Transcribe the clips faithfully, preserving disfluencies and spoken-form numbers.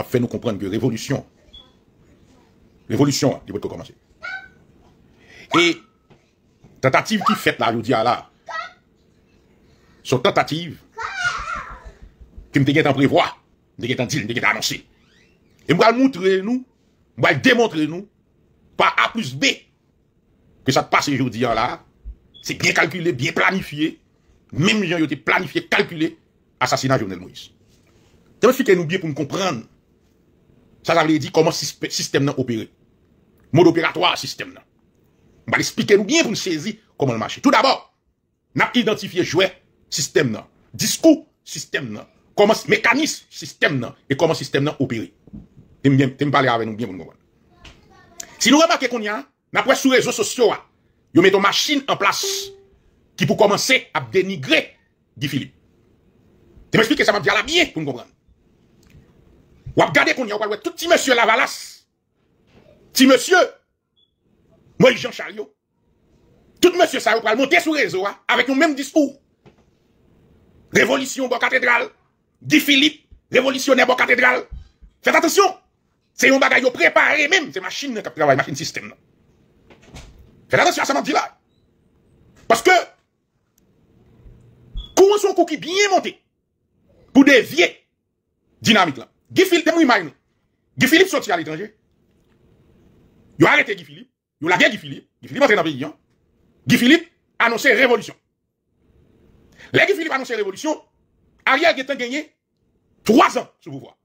a fait nous comprendre que révolution, révolution, il faut commencer. Et tentative qui fait là, je dis à là, son tentative, qui me t'ai en prévoir, me t'ai en dire, me t'ai annoncé. Et moi, montrer nous, moi, démontrer nous, par A plus B, que ça te passe aujourd'hui là, c'est bien calculé, bien planifié, même les gens ont été planifiés, calculés, assassinat Jovenel Moïse. Je me suis fait nous bien pour me comprendre. Ça, ça veut dire comment le système n'a opéré. Mode opératoire, système n'a. Je vais expliquer nous bien pour nous saisir comment le marché. Tout d'abord, nous avons identifié jouet, système n'a. Discours, système n'a. Comment mécanisme, système n'a. Et comment système n'a opéré. Tu me parler avec nous bien pour nous comprendre. Si nous remarquons qu'on y a, après sur les réseaux sociaux, nous mettons une machine en place qui pour commencer à dénigrer Guy Philippe. Tu m'expliques que ça m'a dit à la bien pour nous comprendre. Ou regardez qu'on y a tout petit monsieur Lavalas, petit monsieur, moi Jean Chariot, tout monsieur ça va monter sur le réseau avec le même discours. Révolution bon cathédrale, Guy Philippe, révolutionnaire bon cathédrale. Faites attention, c'est un bagage préparé même, c'est machine qui travaille, machine système. Faites attention à ça m'a dit là. Parce que, comment son coquille bien monté pour dévier dynamique là. Guy Philippe, Guy Philippe sorti à l'étranger. Il a arrêté Guy Philippe. Il a lagué Guy Philippe. Guy Philippe entré dans le pays. Guy Philippe annonçait révolution. Les Guy Philippe annonçait révolution. Ariel Guetin gagné trois ans sous pouvoir.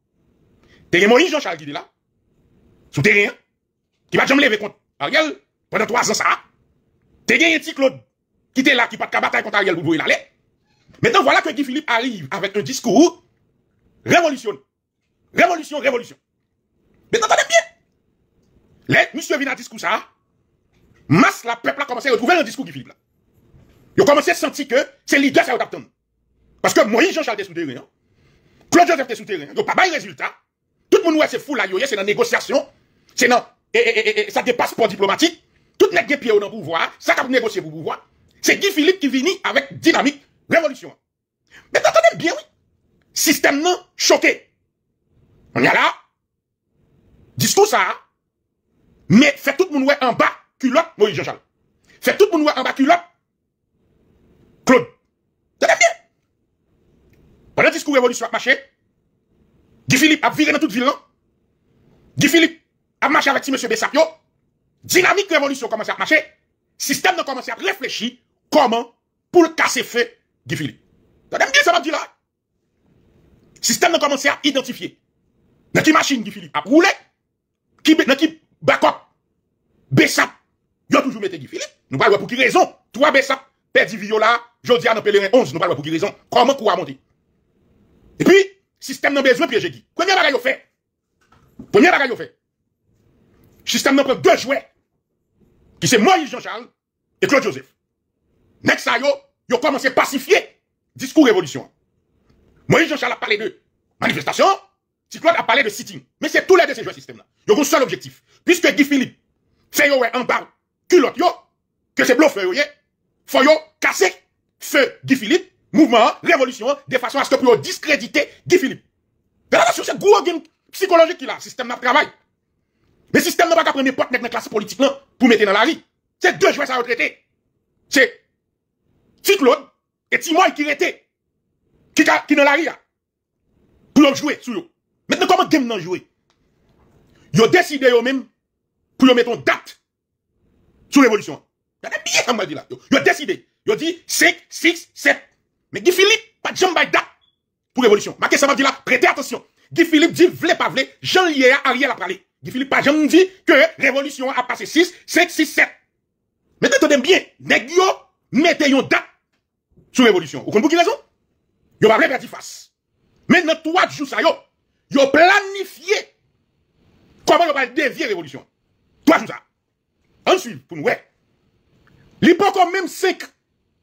T'es Moïse Jean-Charles Guidé là. Sous terrain. Qui va jamais lever contre Ariel pendant trois ans ça. T'es gagné petit Claude qui était là, qui pas de bataille contre Ariel pour vous aller. Maintenant voilà que Guy Philippe arrive avec un discours révolutionnaire. Révolution, révolution. Mais t'entendez bien. Les monsieur vient à discours ça. Masse la peuple a commencé à retrouver un discours qui Philippe là. Ils ont commencé à sentir que c'est l'idée ça va attendre. Parce que Moïse Jean-Charles était souterrain. Claude Joseph était souterrain. Ils n'ont pas de résultat. Tout le monde ouais c'est fou là, c'est dans la négociation. C'est dans et, et, et, et ça dépasse pour diplomatique. Tout le monde est pied au pouvoir. Ça cap négocier pour pouvoir. C'est Guy Philippe qui vient avec dynamique révolution. Mais t'entendez bien oui. Système non choqué. On y a là, discours ça, mais fait tout le monde en bas culotte, Moïse Jean-Charles. Fait tout le monde en bas culotte, Claude. T'as bien. Pendant le discours révolution a marché, Guy Philippe a viré dans toute ville. Guy Philippe a marché avec M. Bessapio. Dynamique révolution a commencé à marcher. Système a commencé à réfléchir comment pour casser feu Guy Philippe. T'as bien ça m'a dit là. Système a commencé à identifier. Dans qui machine Guy Philippe a roulé, qui backup, Bessap, il a toujours mis Guy Philippe. Nous parlons pour qui raison. Trois Bessap, perdu Viola, Jodia dans Pélérin onze, nous parlons pour qui raison. Comment qu'on a monté? Et puis, système n'a besoin de piéger Guy. Premier bagage fait. Premier bagage fait. Système n'a pris deux jouets, qui c'est Moïse Jean-Charles et Claude Joseph. Next à yo, yo commencé à pacifier discours révolution. Moïse Jean-Charles a parlé de manifestation. Si Claude a parlé de sitting, mais c'est tous les deux ces joueurs système-là. Ils ont un seul objectif. Puisque Guy Philippe fait un bar culotte, que c'est bluff, il faut casser feu Guy Philippe, mouvement, révolution, de façon à ce que vous discréditer Guy Philippe. Mais attention, c'est gros game psychologique qu'il a, système de travail. Mais le système n'a pas pris n'importe quelle dans la classe politique là, pour mettre dans la rue. C'est deux joueurs à retraiter. C'est Ti Claude et Timoy qui étaient, qui dans la rue, pour jouer sur eux. Maintenant, comment game nan jouer? Yo décidé yo même pour yo mettre une date sur l'évolution. Yo bien ça m'a dit là. Yo décidé. Yo dit cinq, six, sept. Mais Guy Philippe, pas de jambe by date pour l'évolution. Marquez ça m'a dit là, prêtez attention. Guy Philippe dit, vle pas vle, Jean Liéa, Ariel a parlé. Guy Philippe, pas jambe dit que révolution a passé six, cinq, six, sept. Maintenant, t'en aimes bien. Nèg yo, mettez yon date sur l'évolution. Vous comprenez pour qui raison? Yo pas vle perdi face. Maintenant, trois jours ça yo. Ils ont planifié comment ils vont dévier la révolution. Toi, je ça. Ensuite, pour nous, ouais. L'hypocrite même cinq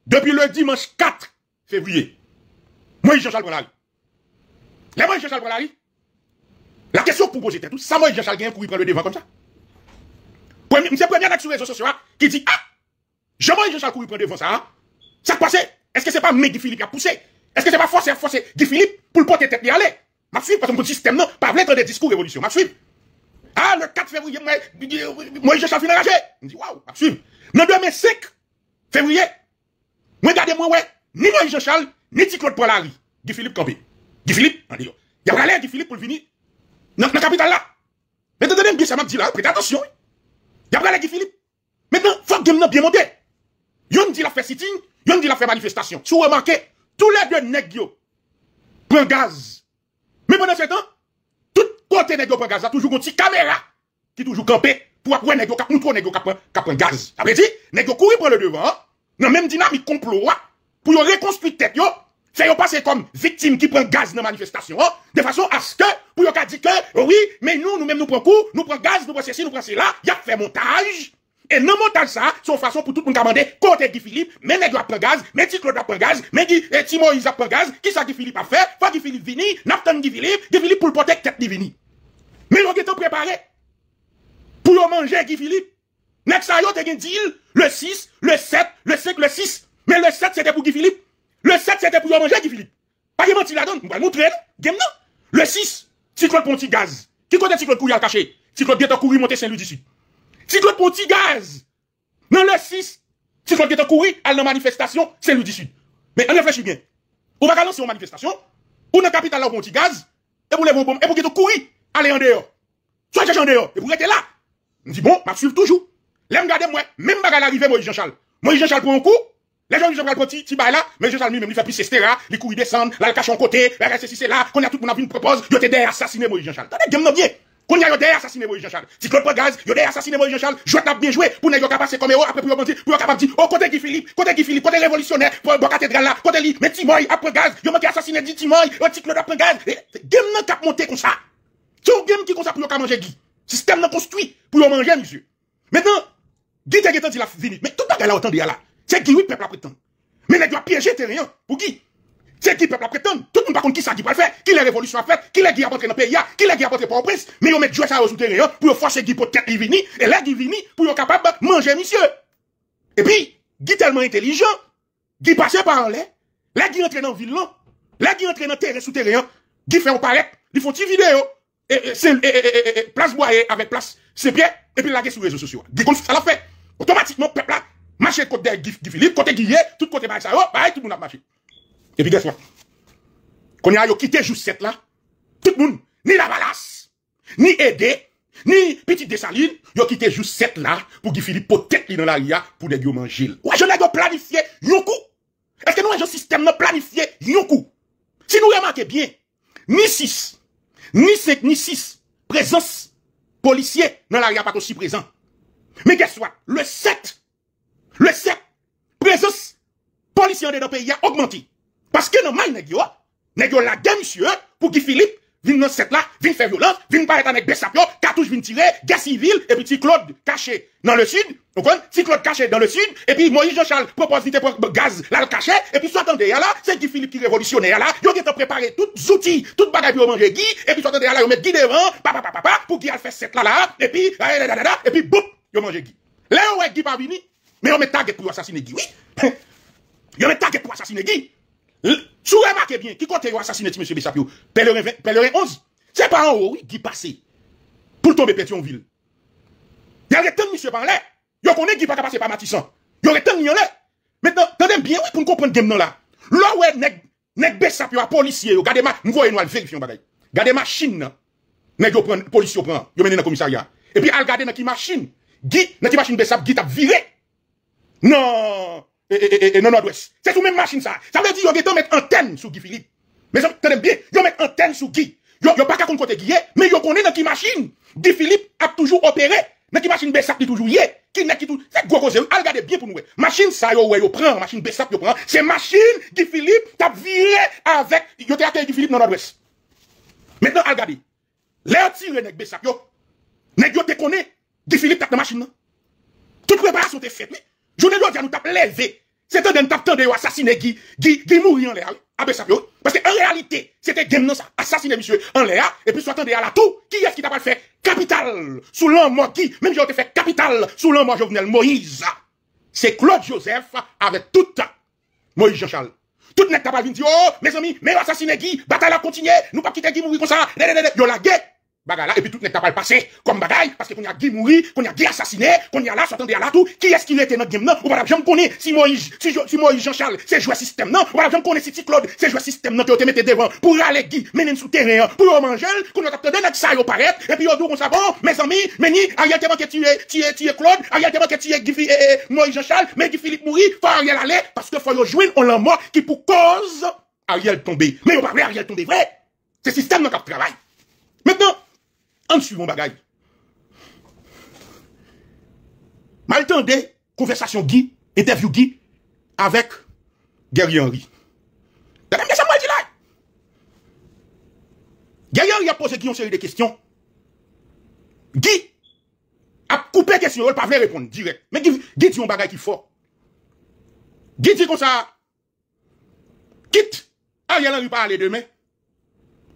depuis le dimanche quatre février. Moi, Jean-Charles Bonari. Les moi, Jean-Charles Bonari. La question pour poser, c'est tout. Ça, moi, Jean-Charles Bonari, pour y prendre le devant comme ça. C'est le premier acte sur les réseaux sociaux qui dit ah, moi, Jean-Charles Bonari, pour y prendre le devant ça. Ça passe. Est-ce que ce n'est pas Guy Philippe qui a poussé? Est-ce que ce n'est pas forcé à forcer Guy Philippe pour le porter tête et aller? Ma suivre, parce que mon système, non, pas être des discours révolution. Ma suivre. Ah, le quatre février, moi, je suis enragé. Je dis, waouh, ma suivre. Non, demain, cinq février, moi, regardez-moi, ouais, ni moi, Jean-Charles, ni Ticlaude Pollari, Guy Philippe Campé. Guy Philippe, on dit, il y a un Guy Philippe pour venir dans la capitale là. Mais attendez, bien, ça m'a dit là, prête attention. Il y a un Guy Philippe. Maintenant, il faut que nous bien monté. Yon dit la fait sitting, yon dit la fait manifestation. Si vous remarquez, tous les deux nègres prennent gaz. Mais pendant ce temps, tout côté nègres prennent gaz, toujours une petite caméra qui toujours campé pour apprendre nègres qui prennent gaz. Après dit, nègres courent pour le devant, dans même dynamique complot, pour reconstruire tête, c'est yon passer comme victime qui prend gaz dans la manifestation, de façon à ce que, pour yon dit que, oui, mais nous, nous-mêmes nous prenons coup, nous prenons gaz, nous prenons ceci, nous prenons cela, y a fait montage. Et non montage ça, c'est une façon pour tout le monde commander côté Guy Philippe, mais nèg a pris gaz, mais Ticlaude a pris gaz, mais Timoïse a pris gaz, qui ça Guy Philippe a fait, faut Guy Philippe vini, n'attend Guy Philippe, Guy Philippe pour le porter tête vini. Mais ils ont été préparés pour manger Guy Philippe. Nèg ça yo te gen deal, le six, le sept, le cinq, le six, mais le sept c'était pour Guy Philippe. Le sept c'était pour manger Guy Philippe. Pas de menti la donne, on va montrer game non. Le six, Ticlaude ponti gaz. Qui côté Ticlaude courir caché? Ticlaude bientôt courir monter Saint-Louis du Sud. Ticlaude pour petit gaz. Dans le six, Ticlaude qui est couru à la manifestation, c'est le dix-huit. Mais on réfléchit bien. On va lancer une manifestation, ou dans la capitale là pour petit gaz, et pour les bonbons, et pour qu'il couru, allez en dehors. Soit j'ai en dehors, et vous restez là. On dit bon, je suis toujours. Les regardez moi, même bagarre l'arrivée, moi Jean-Charles. Moi Jean-Charles prend un coup, les gens Jean-Charles prend petit, petit bail là, mais Jean-Charles lui-même, il fait plus ses stéras, il court, il descend, là, il cache en côté, il reste c'est là, qu'on a tout le monde qui nous propose, il était assassiné, moi Jean-Charles. Attendez, bien. Quand il y a des assassinés, Moïse Jean-Charles, Ticlaude prend gaz, il y a des assassinés, Moïse Jean-Charles, je tape bien joué, pour ne pas passer comme héros, après pour ne pas capable dire, oh, côté Guy Philippe, côté Guy Philippe, côté révolutionnaire, pour la cathédrale là, côté lui, mais Timoy, après gaz, il y a des assassinés, dit Timoy, Ticlaude après gaz, game n'a qu'à monter comme ça. C'est un game qui est comme ça pour manger Guy. Système n'a construit pour manger, monsieur. Maintenant, Guy t'a dit la finite, mais tout le monde a entendu là. C'est Guy, oui, peuple à prétendre. Mais il doit piéger terrain pour Guy. C'est qui peuple à prétendre. Tout le monde va contre qui ça qui va le faire. Qui la révolution a fait. Qui la qui a rentré dans le pays. Qui la qui a rentré pour le prince. Mais ils mettent jouer ça sous terrain pour forcer Guy pour tête qui vini. Et là, Guy vini pour être capable de manger, monsieur. Et puis, Guy tellement intelligent. Guy passait par en l'air. Là, Guy rentre dans le ville. Là, Guy rentre dans le terrain sous terrain. Guy fait un paraître. Ils font une vidéo. Et c'est place Boyer avec place Saint-Pierre. Et puis, là, Guy sur les réseaux sociaux. Guy comme ça l'a fait. Automatiquement, peuple là, marcher côté Guy Philippe, côté Guy, tout côté Baïsa. Tout le monde a marché. Et puis, guess what? Quand il y a quitté juste cette là, tout le monde, ni la balasse, ni aidé, ni petite dessaline, il a quitté juste cette là, pour Guy Philippe, pour tête dans la ria, pour des gueux manger. Ouais, je n'ai pas planifié, yon coup. Est-ce que nous avons un système planifié, yon coup? Si nous remarquons bien, ni six, ni cinq, ni six, présence, policier, dans la ria, pas aussi présent. Mais guess what? Le sept, le sept, présence, policier dans le pays a augmenté. Parce que normal, nèg yo, nèg yo la game, monsieur, pour Guy Philippe, vin dans cette là, vin faire violence, vin paraître avec Bessapio, cartouche vin tirer, guerre civile, et puis Ticlaude caché dans le sud, vous comprenez? Ticlaude caché dans le sud, et puis Moïse Jean-Charles propose d'y gaz, là le caché, et puis soit attendez, là, c'est Guy Philippe qui révolutionnaire là, yo qui préparé tout outil, tout bagaille pour manger Guy, et puis soit attendez, là, yo met Guy devant, papa, papa, papa, pour Guy al fait cette là, là, et puis, et puis, boum, yo mange Guy. Là, yo Guy pas vini, mais yo met target pour assassiner Guy, oui. Yo met target pour assassiner Guy. Sous remarquez bien, qui compte assassiné M. Bessapio? Pèlerin onze. C'est pas en haut, oui, qui passé. Pour tomber Pétionville. Il y a le temps, monsieur, par là. Vous connaissez qui pas passé par Matissan. Il y a le temps, il y en a. Maintenant, tenez bien, oui, pour comprendre game là. Là, ouais, nèg Bessapio à policier. Regardez, nous voyons, nous vérifions, bagaille. Regardez, machine. Nèg yo prend, policier prend. Yo mène dans le commissariat. Et puis, regardez dans qui machine. Guy, dans qui machine Bessapio, Guy t'a viré. Non! Et non, nord-ouest. C'est sous même machine ça. Ça veut dire qu'ils ont mis antenne sur Guy Philippe. Mais ça veut bien, ils ont mis antenne sur Guy. Ils n'ont pas qu'à compte côté Guy, mais ils connaissent dans qui machine. Guy Philippe a toujours opéré. Dans qui machine Bessap qui toujours y est. Qui n'est qui toujours. C'est gros gros. Regardez bien pour nous. Machine ça, yo, yo, prend. Machine Bessap, yo, prend. C'est machine Guy Philippe, t'as viré avec. Yo, t'as accueilli Guy Philippe dans nord-ouest. Maintenant, regardez. Là, tiré avec Bessap, yo. N'est-ce que tu connais Guy Philippe, t'as dans machine. Toute préparation t'es faite, mais. Je ne dois pas nous taper levé. C'est un temps de assassiner Guy, Guy, Guy mourir en l'air, à Bessapio. Parce qu'en réalité, c'était game non ça. Assassiner monsieur en l'air, et puis soit attendez à la tout. Qui est-ce qui t'a pas fait capital sous l'homme Guy? Même j'ai fait capital sous l'homme Jovenel Moïse. C'est Claude Joseph avec tout Moïse Jean-Charles. Tout n'est capable de dire, oh, mes amis, mais assassiné Guy, bataille a continué, nous pas quitter Guy mourir comme ça, yo la guerre. Bagala, et puis tout n'est capable de passer comme bagaille, parce que qu'on y a Guy mourir, qu'on y a Guy assassiné, qu'on y a là, s'attendait à là tout, qui est-ce qui était notre game, non? On va jamais connaître si Moïse, si Moïse Jean-Charles, c'est joué système, non? On va jamais connaître si Claude, c'est joué système, non? Qui te mette devant, pour aller Guy, mener sous terrain, pour manger, qu'on attendait notre ça, au paraître, et puis on dit, on s'en va, mes amis, meni, Ariel te manque tuer, tuer, tuer Claude, Ariel te manque tuer Guy, Moïse Jean-Charles, mais Guy Philippe mourir, faut Ariel aller, parce que faut jouer, on l'a mort, qui pour cause, Ariel tomber. Mais on va vrai, Ariel tomber, vrai. C'est système, non, qui travaille. Maintenant, en suivant bagaille. Mal tendé, conversation Guy, interview Guy, avec Gary Henry. Gary Henry a posé Guy une série de questions. Guy a coupé question, il ne peut pas répondre direct. Mais Guy dit un bagaille qui est fort. Guy dit comme ça, quitte, Ariel Henry pas aller demain.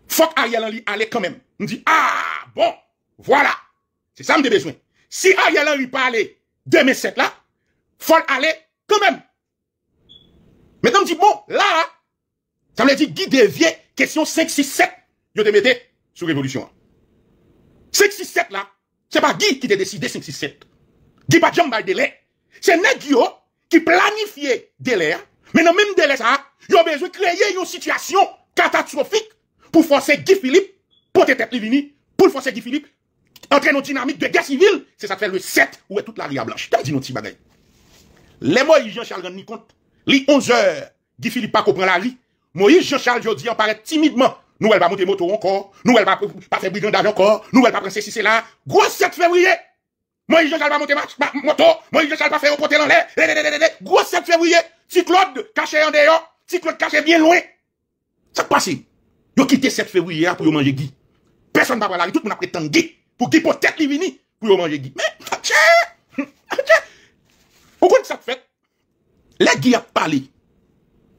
Faut qu'Ariel Henry allait quand même. On dit, ah, bon, voilà. C'est ça, m'de besoin. Si Ariel Henry pas allait deux mille sept là, faut aller quand même. Maintenant, on dit, bon, là, ça me dit, Guy dévié, question cinq, six, sept, yo te mette sous révolution. cinq, six, sept là, c'est pas Guy qui te décide cinq, six, sept. Guy pas jambal délai. C'est Negio qui planifiait délai, mais dans même délai ça, yo besoin créer une situation catastrophique pour forcer Guy Philippe, pour tête Livini, pour forcer Guy Philippe, entrer dans une dynamique de guerre civile, c'est ça fait le sept, où est toute la ria blanche. T'as dit nos petits bagailles. Les Moïse Jean-Charles rendent compte, les onze heures, Guy Philippe pas comprend la rie, Moïse Jean-Charles jodi en paraît timidement, nous elle va monter moto encore, nous elle va pas faire brigandage encore, nous elle va prendre ceci, c'est là, gros sept février, Moïse Jean-Charles va monter moto, Moïse Jean-Charles va faire au côté dans l'air, gros sept février, si Claude caché en dehors, si Claude caché bien loin, ça passe. Yo quitté sept février pour yo manger Guy. Personne va parler, tout le monde a prétendu Guy. Pour Guy pour tête li vini, pour yo manger Guy. Mais, tchè! Vous comprenez ça fait? Les Guy a parlé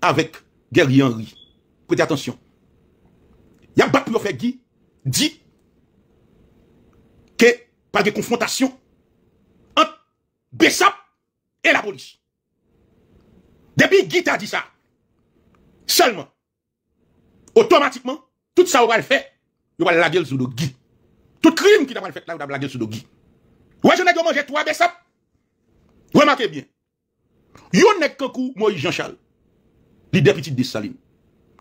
avec Gary Henry. Prêtez attention. Il y a battu pour faire Guy, dit que pas de confrontation entre Bessap et la police. Depuis Guy t'a dit ça, seulement, automatiquement, tout ça, on va le faire. On va la gueule sous le Guy. Tout crime qui va le faire là, on va la gueule sous le Guy. Ouais, je n'ai pas mangé trois Bessap. Remarquez bien. Yon n'est qu'un coup, Moïse Jean-Charles. L'idée petite de Salim.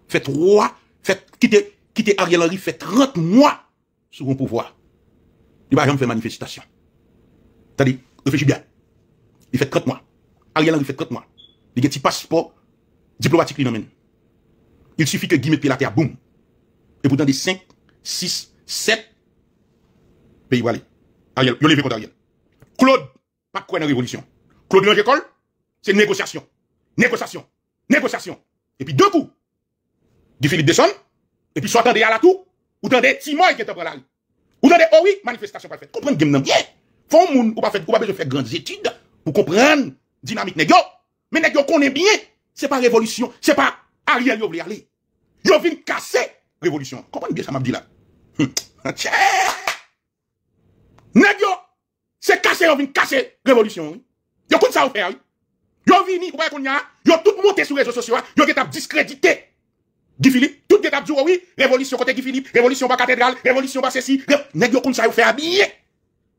Fait trois, fait, quitte, quitte Ariel Henry, fait trente mois sous le pouvoir. Il va jamais faire manifestation. C'est-à-dire, réfléchis bien. Il fait trente mois. Ariel Henry fait trente mois. Il y a un petit passeport diplomatique qui l'emmène. Il suffit que Guy mette la terre, boum. Et pourtant, des cinq, six, sept pays vont aller. Ariel, yo levé contre Ariel. Claude, pas de quoi dans révolution. Claude Lange École, c'est négociation. Négociation. Négociation. Et puis deux coups. Guy Philippe descend. Et puis soit tendez à la tour. Ou tendez Timoy qui est en train d'aller. Ou tendez, oh oui, manifestation pas faite. Comprenez game nan bien. Faut moun ou pas fait, ou pas besoin de faire grandes études pour comprendre dynamique nèg yo. Mais nèg yo connaît bien. C'est pas révolution. C'est pas Ariel yo vle aller. Yo vin casser révolution. Comprenez bien ça m'a dit là. Nèg yo c'est casser yo vin casser révolution. Yo koun ça ou faire. Yo vini ou pa konn ya, yo tout monter sur réseaux sociaux, yo qui t'a discrédité Guy Philippe, tout qui t'a dit oui, révolution côté Guy Philippe, révolution pas cathédrale, révolution pas ceci. Nèg yo koun ça ou faire bien.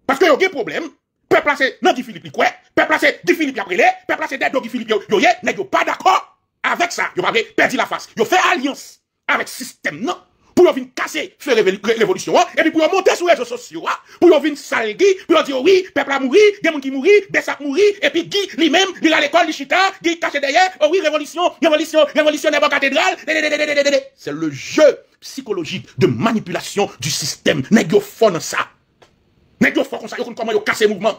Parce que yo gen problème, peuple c'est non Guy Philippe li quoi, peuple c'est Guy Philippe après les, peuple c'est dès Guy Philippe yo yé, nèg yo pas d'accord. Avec ça, vous avez perdu la face. Vous fait alliance avec ce système, non? Pour venir casser, faire révolution, et puis pour monter sur les réseaux sociaux, pour venir saler Guy, pour dire oui, peuple a mouru, des gens qui mourent, des sacs mourent, et puis Guy lui-même, il a l'école, il chita, Guy caché derrière, oh oui, révolution, révolution, révolution n'est pas cathédrale. C'est le jeu psychologique de manipulation du système. N'est-ce pas fort dans ça? N'est-ce pas fort comme ça? Vous comprenez comment vous cassez le mouvement?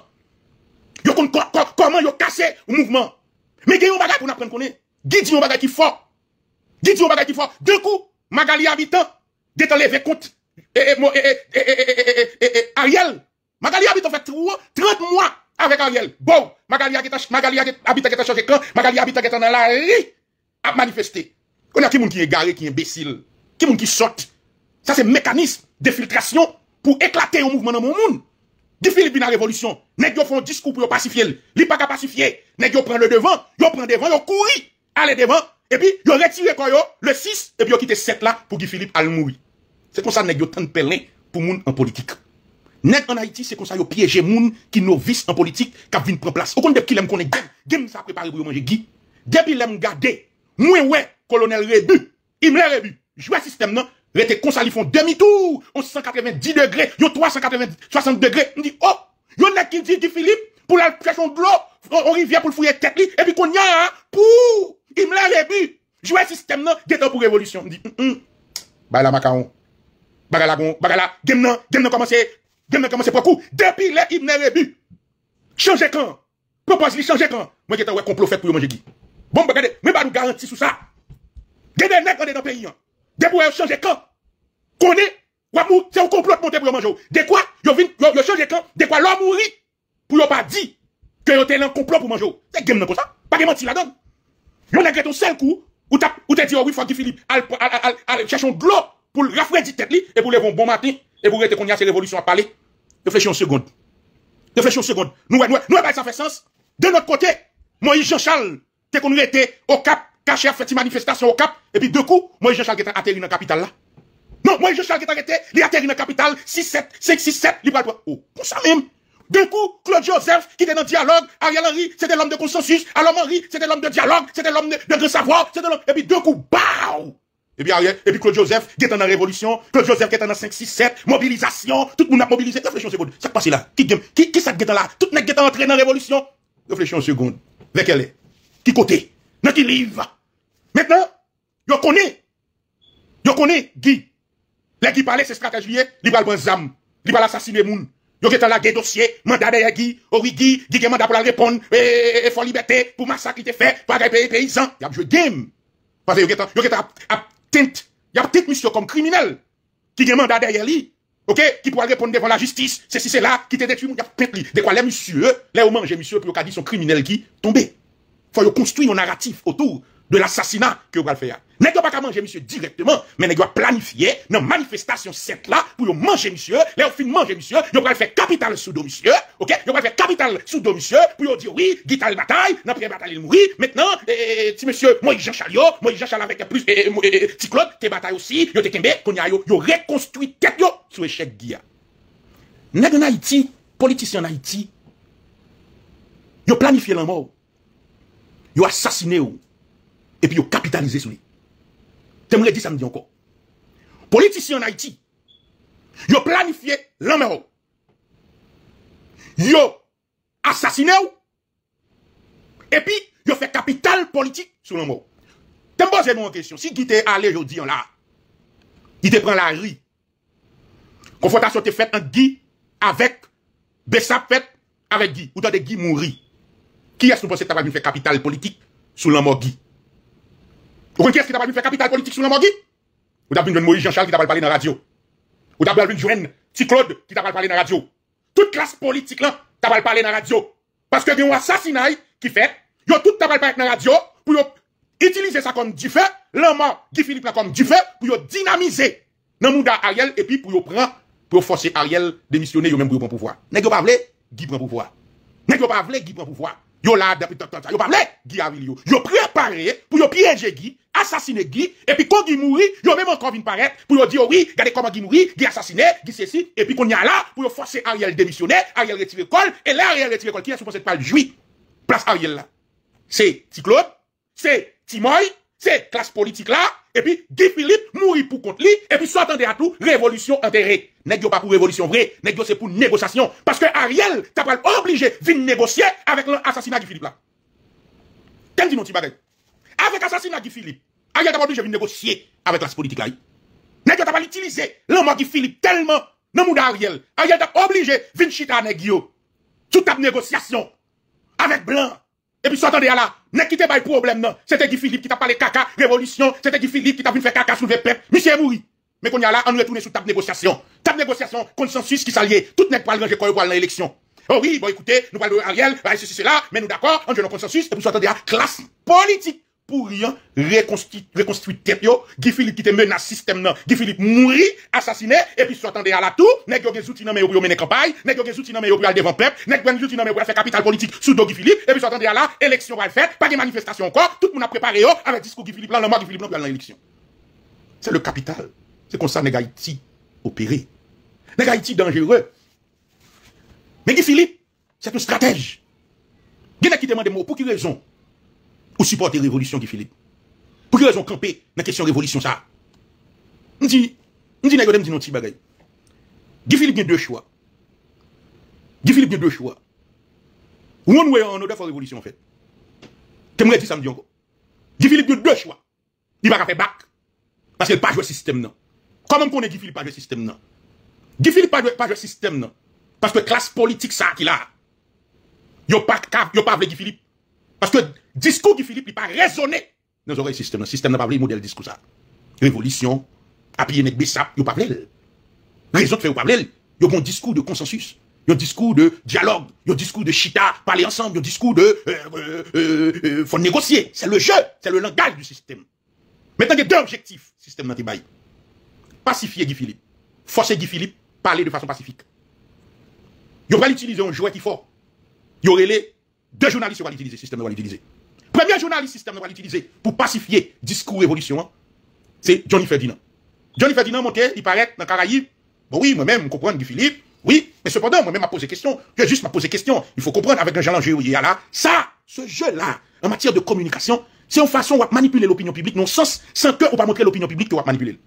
Vous comprenez comment vous cassez le mouvement? Mais Guy, on va pour apprendre qu'on est. Guy dit un bagage qui fort. Guy dit un bagage qui fort. D'un coup, Magali Habitant, d'être levé contre Ariel. Magali Habitant fait trente mois avec Ariel. Bon, Magali Habitant qui a changé camp, Magali Habitant qui est dans la rue, a manifesté. On a qui moun qui est garé, qui est imbécile, qui moun qui saute. Ça c'est mécanisme de filtration pour éclater un mouvement dans mon monde. Guy Philippe dans la révolution, nèg yo font discours pour pacifier. Li pa ka pacifier, nèg yo prend le devant, yo prend devant, yo courir. Allez devant, Et puis, ils ont retiré le six, et puis ils ont quitté sept là pour Guy Philippe à mourir. C'est comme ça que ils ont tant de pèlerins pour les gens en politique. Nèg en Haïti, c'est comme ça qu'ils ont piégé les gens qui novices en politique, qui viennent prendre place. Au compte de qui l'aime qu'on est game, game ça préparé pour manger Guy. Depuis l'aime gardé, moi ouais, colonel Rebu, il me l'a rebu. Jouer le système, non? Rete comme ça, ils font demi-tour, on cent quatre-vingt-dix degrés, ils ont trois cent soixante degrés. On dit, oh, ils ont qui dit Guy Philippe pour la pression de l'eau, on rivière pour le fouiller tête, et puis qu'on y a, pour. Il me l'a rebu. Jouer le système, non? Gueto pour révolution. On dit, hum, bah la macaron. Bagala gon, bagala, game nan, game nan commence, game nan commence pour coup, depuis là, il n'est rebu. Changer quand? Propose lui changer quand? Moi, j'ai un complot fait pour manger Guy. Bon, regardez, mais pas nous garantir sur ça. Gade nèg dans le pays. Depuis là, changer quand? Connaît, ou c'est un complot monté pour manger. De quoi? Yo vin, yo changer quand? De quoi l'homme mourit? Pour yo pas dire que yo t'es un complot pour manger. C'est game nan comme ça. Pas de menti la donne. Yo n'a ton seul coup, ou t'as, ou t'es dit, oui, Francky Philippe, al, al, al, cherchons de l'eau. Pour le rafraîchir tête li, et pour le bon matin, et pour rester qu'on y a ces révolutions à parler. Réfléchissons une seconde. Réfléchissons une seconde. Nous, nous, nous, ça fait sens. De notre côté, Moïse Jean-Charles, t'es qu'on était au Cap, caché à faire une manifestation au Cap, et puis deux coups, Moïse Jean-Charles qui est atterri dans la capitale là. Non, Moïse Jean-Charles qui est arrêté, il est atterri dans la capitale, six sept, cinq six sept, il va droit. Oh, pour ça même. D'un coup, Claude Joseph, qui était dans le dialogue, Ariel Henry, c'était l'homme de consensus, alors Henry, c'était l'homme de dialogue, c'était l'homme de, de grand savoir, c'était l'homme, et puis deux coups, BAO! Et puis, Ariel, et puis Claude Joseph, qui est dans la révolution, Claude Joseph qui est dans la cinq six sept, mobilisation, tout le monde a mobilisé. Réfléchons une seconde. Ça passe là. Qui qui, qui ça qui est là? Tout le monde qui est entré dans la révolution. Réfléchons une seconde. Vers quelle est? Qui côté? Dans qui livre? Maintenant, yo connaît. Yo connaît Guy. Les qui parlait, c'est stratégie, il va le prendre zam. Il va l'assassiner moun. Yo qui est dans la guerre dossier, mandat derrière Guy, Ori Guy, Guy qui est mandat pour la répondre, et faut liberté, pour massacre qui est fait, pour les pays paysans. Il y a joué game. Parce que yo qui est tint, y a peut-être monsieur comme criminel qui demande derrière lui, ok, qui pourra répondre devant la justice, c'est si c'est là, qui te détruit, y a peut-être lui. De quoi les monsieur, les hommes mangent monsieur, puis ils sont criminels qui tombent. Faut construire un narratif autour de l'assassinat que vous allez faire. N'est-ce pas qu'à manger monsieur directement, mais n'est-ce pas planifier dans manifestation sept là, pour manger monsieur, les fin manger monsieur, vous allez faire capital sous dos monsieur, ok, vous allez faire capital sous dos monsieur, pour dire oui, guitare bataille, dans la première bataille il mourit, maintenant, si monsieur, moi Jean Charles, moi Jean Charles avec plus, petit Claude, tes batailles aussi, yo te kembe, qu'on y a yo, yo reconstruit tête yo, sous échec Guia. N'est-ce pas en Haïti, politicien en Haïti, yo planifié la mort, yo assassiné ou, et puis yo capitalisé sur lui. T'aimerais dire ça me dit encore. Politiciens en Haïti, ils ont planifié l'homme. Ils ont assassiné. Et puis, ils ont fait capital politique sur l'homme. T'es posé nous en question. Si Guy t'es allé aujourd'hui en là, il te prend la rue. Confrontation t'es faite entre Guy avec Bessap fait avec Guy. Ou t'as de Guy mourir. Qui est-ce que vous pensez que t'as pas fait capital politique sur l'homme Guy? Vous connaissez qui n'a pas pu faire capital politique sur la mort? Ou t'as pu jouer Moïse Jean-Charles qui t'a pas parlé dans la radio? Ou t'as pu jouer Ti Claude qui t'a pas parlé dans la radio? Toute classe politique là, t'a pas parlé dans la radio. Parce que y a un assassinat qui fait, y'a tout t'a pas parlé dans la radio pour utiliser ça comme du feu, la mort Guy Philippe là comme du feu, pour dynamiser dans le monde Ariel et puis pour prendre, pour forcer Ariel démissionner, y'a même pour prendre pouvoir. N'est-ce pas vrai? Guy prend pouvoir. N'est-ce pas vrai? Guy prend pouvoir. Yo là, depuis tant de temps, yo pas vrai? Guy Avilio. Yo préparé pour yo piéger Guy. Assassiner Guy, et puis quand Guy mourit, yo même encore vient paraître, pour yo dire oui, regardez comment Guy mourit, Guy assassiné, Guy ceci, et puis qu'on y a là, pour yo forcer Ariel démissionner, Ariel retire l'école, et là Ariel retire l'école, qui est supposé pas le jouir, place Ariel là. C'est Ti Claude, c'est Timoy, c'est classe politique là, et puis Guy Philippe mourit pour contre lui, et puis s'attendait à tout, révolution enterrée. N'est-ce pas pour révolution vraie, n'est-ce c'est pour négociation, parce que Ariel, t'as pas obligé de négocier avec l'assassinat Guy Philippe là. T'en dis non, Tibadek. Avec l'assassinat Guy Philippe, Ariel t'a pas obligé de négocier avec la politique là. N'est-ce pas l'utiliser, l'homme Guy Philippe tellement, non mou d'Ariel. Ariel t'a obligé de chita négio. Tout ta négociation avec Blanc. Et puis s'attendez à là, n'est-ce pas le problème non. C'était Guy Philippe qui t'a parlé caca, révolution, c'était Guy Philippe qui t'a vu faire caca sous le peuple. Monsieur mouri. Mais qu'on y a là, on retourne sous ta négociation. Ta négociation, consensus qui s'allie. Tout n'est pas le ranger quoi dans l'élection. Oh oui, bon écoutez, nous parlons de Ariel, ceci, cela, mais nous d'accord, on a un consensus, et puis s'attendez à classe politique. pour rien reconstruire tête yo. Guy Philippe qui te menace système nan. Guy Philippe mourit, assassiné, et puis soit tendé à la tour. Nèg yo gen zouti nan men yo pou mener campagne, nèg yo gen zouti nan men yo pou aller devant peuple, nèg gen zouti nan men yo pou faire capital politique sous Guy Philippe, et puis soit tendé à la élection va faire, pas de manifestation encore, tout le monde a préparé yo avec discours Guy Philippe là, la mort Guy Philippe là dans l'élection. C'est le capital. C'est comme ça nèg Haïti opéré. Nèg Haïti dangereux. Mais Guy Philippe, c'est un stratège. Guy qui demande moi pour quelle raison ou supporter révolution Guy Philippe. Pour quelle raison camper dans la question révolution ça? On dit, on dit nèg yo dit non ti bagay. Guy Philippe a deux choix. Guy Philippe a deux choix. One way on doit faire révolution en fait. T'aimerais dire ça me dit encore. Guy Philippe a deux choix. Il va faire back parce qu'il pas jouer système non. Comment connaît Guy Philippe pas jouer système non? Guy Philippe pas pas jouer système non parce que classe politique ça qu'il a. Yo pas yo pas Guy Philippe parce que discours Guy Philippe il pas raisonné dans les oreilles système. Le système n'a pas voulu modèle discours ça. Révolution, appuyer nek Bessap, yo pas voulu. Raison de faire pas voulu. Yo bon discours de consensus, yo discours de dialogue, yo discours de chita, parler ensemble, yo discours de euh, euh, euh, euh, faut négocier, c'est le jeu, c'est le langage du système. Maintenant il y a deux objectifs système n'a pas. Pacifier Guy Philippe, forcer Guy Philippe parler de façon pacifique. Yo va l'utiliser un jouet qui fort. Il y aurait les deux journalistes qui vont l'utiliser, le système va l'utiliser. Premier journaliste, le système va l'utiliser pour pacifier le discours révolution, c'est Johnny Ferdinand. Johnny Ferdinand monte, il paraît dans Caraïbes. Bon oui, moi-même, je comprends Guy Philippe. Oui, mais cependant, moi-même, m'a posé question. Je juste m'a posé question. Il faut comprendre avec un Jean-Lange où il y a là. Ça, ce jeu-là, en matière de communication, c'est une façon de manipuler l'opinion publique, non sens, sans que on pas montrer l'opinion publique que on va manipuler.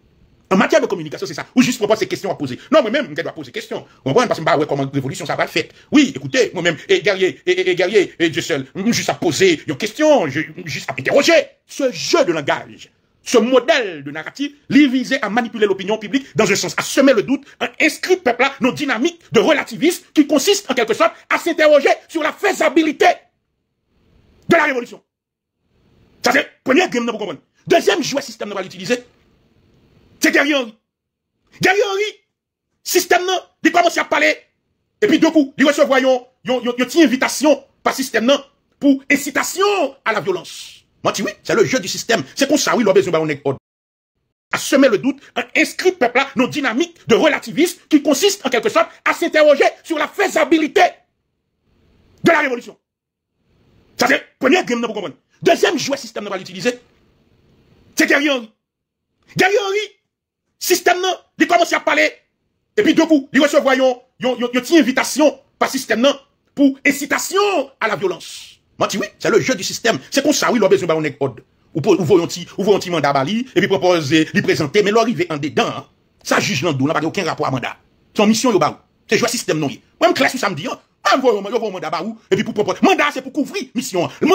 En matière de communication, c'est ça. Ou juste proposer ces questions à poser. Non, moi-même, je dois poser des questions. Vous comprenez? Parce que je ne sais pas comment la révolution, ça va le faire. Oui, écoutez, moi-même, et guerrier, et guerrier, et Dieu seul, juste à poser une question, juste à interroger. Ce jeu de langage, ce modèle de narratif, il visait à manipuler l'opinion publique dans un sens, à semer le doute, à inscrire le peuple à nos dynamiques de relativisme qui consiste, en quelque sorte, à s'interroger sur la faisabilité de la révolution. Ça, c'est le premier game, vous comprenez. Deuxième jouet système, on va l'utiliser. C'est Thierry Henry. Thierry Henry, système, non, il commence à parler. Et puis, deux coups, il recevra une invitation par système, non, pour incitation à la violence. Menti, oui, c'est le jeu du système. C'est pour ça, oui, l'on a besoin d'un ordre. À semer le doute, à inscrire le peuple à nos dynamiques de relativisme qui consiste, en quelque sorte, à s'interroger sur la faisabilité de la révolution. Ça, c'est le premier game, vous comprenez. Deuxième jouet système, on va l'utiliser. C'est Thierry Henry. Thierry Henry, système, non, il commence à parler. Et puis, deux coups, il recevra une invitation par système, non, pour incitation à la violence. Menti, oui, c'est le jeu du système. C'est comme ça, oui, l'on a besoin d'un ordre. Ou voyons un petit mandat Bali, et puis proposer, lui présenter, mais l'arrivée en dedans, ça juge l'endou, n'a pas aucun rapport à mandat. Son mission, c'est jouer système, non. Même classe, samedi, hein. Même voyons, voyons, voyons, mandat Barou, et puis pour proposer. Mandat, c'est pour couvrir mission. Le